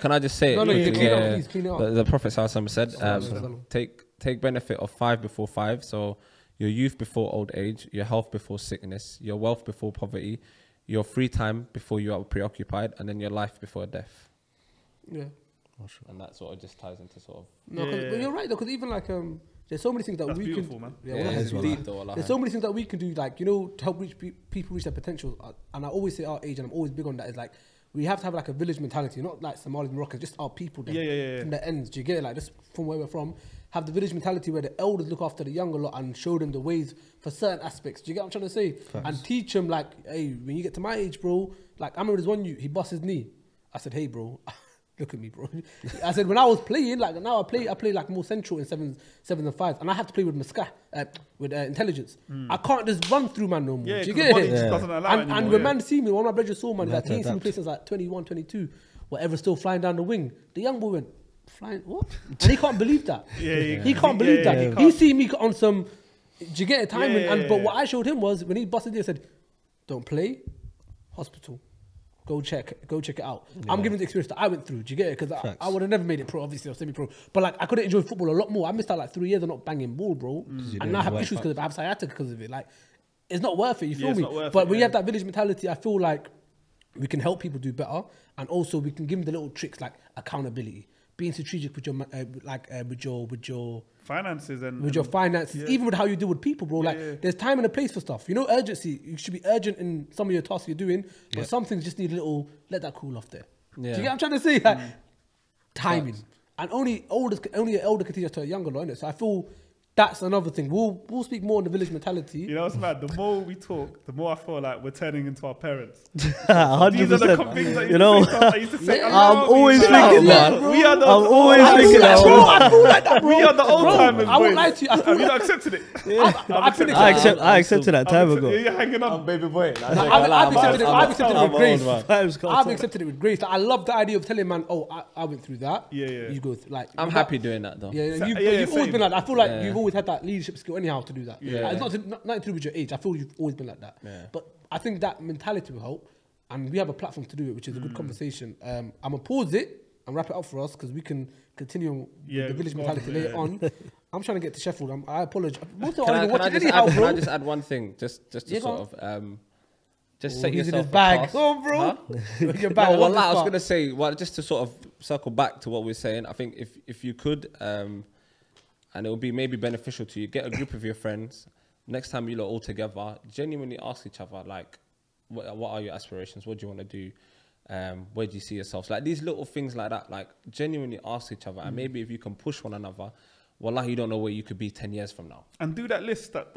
can I just say it? The Prophet ﷺ said, "Take benefit of five before five. So your youth before old age, your health before sickness, your wealth before poverty." Your free time before you are preoccupied, and then your life before death. Yeah. And that sort of just ties into sort of... No, but you're right though, because even like, there's so many things that we can... Man. Yeah, there's so many things that we can do, like, you know, to help people reach their potential. And I always say our age, and I'm always big on that, is like, we have to have like a village mentality, not like Somalis and Moroccans, just our people then, from the ends. Do you get it? Like, just from where we're from, have the village mentality where the elders look after the young a lot and show them the ways for certain aspects. Do you get what I'm trying to say? Thanks. And teach them like, hey, when you get to my age, bro, like I remember this one youth, he bust his knee. I said, hey bro, look at me, bro. I said, when I was playing, like now I play like more central in sevens and fives, and I have to play with intelligence. I can't just run through man no more. Do you get it? And when man see me, one of my brothers saw man, like he ain't seen me play since like 21, 22, whatever, still flying down the wing. The young boy went, flying what? And he can't believe that. He can't believe that. He see me on some, do you get it, timing? But what I showed him was when he busted there, I said, don't play, hospital. Go check it out. I'm giving the experience that I went through. Do you get it? Because I would have never made it pro, obviously, or semi-pro. But like, I could have enjoyed football a lot more. I missed out like 3 years of not banging ball, bro. And now I have issues because I have sciatica because of it. Like, it's not worth it. You feel me? But when you have that village mentality, I feel like we can help people do better, and also we can give them the little tricks like accountability, being strategic with your with your finances and even with how you deal with people, bro. Like there's time and a place for stuff. You know, urgency. You should be urgent in some of your tasks you're doing, but some things just need a little, let that cool off there. Do you get what I'm trying to say? Like, timing. And only an elder can teach us to a younger lot, innit? So I feel that's another thing. We'll speak more on the village mentality. You know, it's mad. The more we talk, the more I feel like we're turning into our parents. 100%. These are the things that you know. I'm always thinking that. We are the. I'm always thinking that. I feel like that, bro. We are the old timers. I won't lie to you. Have you not accepted it? I accepted that time ago. You're hanging on, baby boy. I've accepted it with grace. I've accepted it with grace. I love the idea of telling man, oh, I went through that. Yeah. You go like. I'm happy doing that though. Yeah. You've always been like. I feel like you've always had that leadership skill anyhow to do that. Like, it's nothing to do with your age. I feel you've always been like that. But I think that mentality will help, and we have a platform to do it, which is a good conversation. I'm gonna pause it and wrap it up for us because we can continue with the village mentality later on. I'm trying to get to Sheffield. I apologize. Can I just add one thing? Just to sort of just set yourself a bag. Oh, bro. Your bag. No, I was gonna say, well, just to sort of circle back to what we're saying. I think if you could. And it will be maybe beneficial to you. Get a group of your friends. Next time you lot all together, genuinely ask each other, like, what are your aspirations? What do you want to do? Where do you see yourselves? Like, these little things like that, like, genuinely ask each other. And maybe if you can push one another, wallahi, you don't know where you could be 10 years from now. And do that list that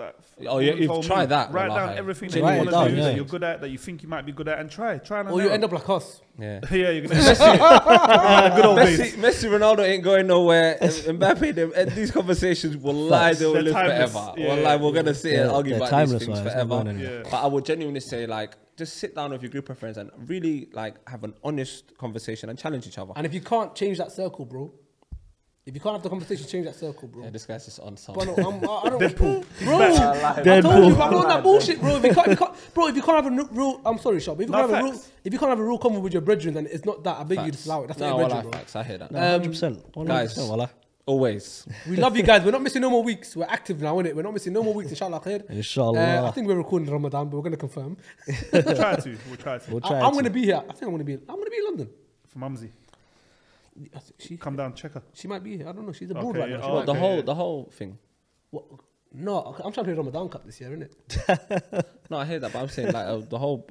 oh yeah, if try that. Write down everything that you want to do, that you're good at, that you think you might be good at, and try and. Or you end up like us. Yeah. You're gonna good old days. Messi, Ronaldo ain't going nowhere. Mbappe, these conversations will lie, they will live forever. We're gonna sit and argue about these things forever. But I would genuinely say, like, just sit down with your group of friends and really like have an honest conversation and challenge each other. And if you can't change that circle, bro. If you can't have the conversation, change that circle, bro. Yeah, this guy's just on something. No, I don't, Deadpool. Bro, I told you, I'm on that bullshit, bro. If you can't have a real... I'm sorry, Sharp. If you can't have a real convo with your brethren, then it's not that. I beg you to allow it. That's not your brethren, bro. Facts. I hear that. 100%. Guys, always. We love you guys. We're not missing no more weeks. We're active now, innit? We're not missing no more weeks, inshallah. Inshallah. I think we're recording Ramadan, but we're going to confirm. We'll try to. I'm going to be here. I think I'm going to be in London. For Mumsy. Come down, check her. She might be here. I don't know. She's abroad right now. The whole thing. What? No, I'm trying to play Ramadan Cup this year, innit? No, I hear that, but I'm saying like the whole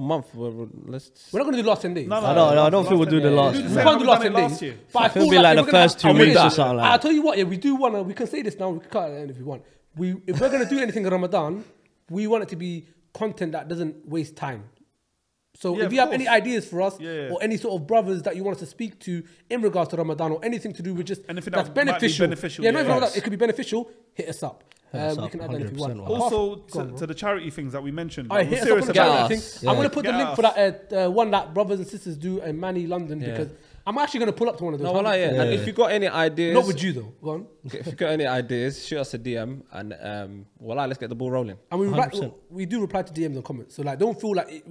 month. We're not gonna do last 10 days. No, I don't think we'll do the last. We can't do last 10 days. But it'll be like the first 2 weeks or something. I tell you what, yeah, we do want to. We can say this now. We can cut it if we want. If we're gonna do anything in Ramadan, we want it to be content that doesn't waste time. So if you have any ideas for us or any sort of brothers that you want us to speak to in regards to Ramadan or anything to do with just anything that's beneficial. It could be beneficial, hit us up. We can add that if you want. Also, to the charity things that we mentioned. I'm going to put the link for that one that brothers and sisters do in Manny, London, because I'm actually going to pull up to one of those. And if you got any ideas... Not with you, though. Go on. If you got any ideas, shoot us a DM and, let's get the ball rolling. And we do reply to DMs and comments. So, like, don't feel like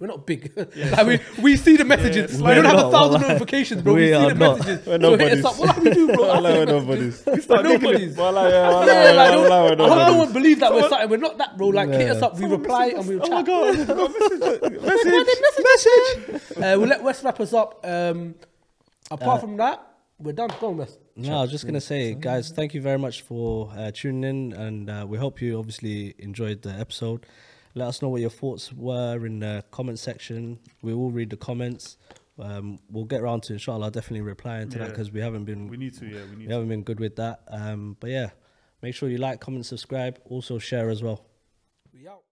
we're not big. Like, we see the messages. We don't have 1,000 notifications, bro. We see the messages. We're nobodies. So what do we do, bro? We're nobodies. We're nobodies. I hope no one believes that we're something. We're not that, bro. Like, hit us up. We reply and we'll chat. Oh my God. Message. We'll let West wrap us up. Apart from that, we're done. Go on, West. No, I was just going to say, guys, thank you very much for tuning in. And we hope you obviously enjoyed the episode. Let us know what your thoughts were in the comment section. We will read the comments. We'll get around to, inshallah, definitely replying to that, because we haven't been... We haven't been good with that. But yeah, make sure you like, comment, subscribe. Also share as well. We out.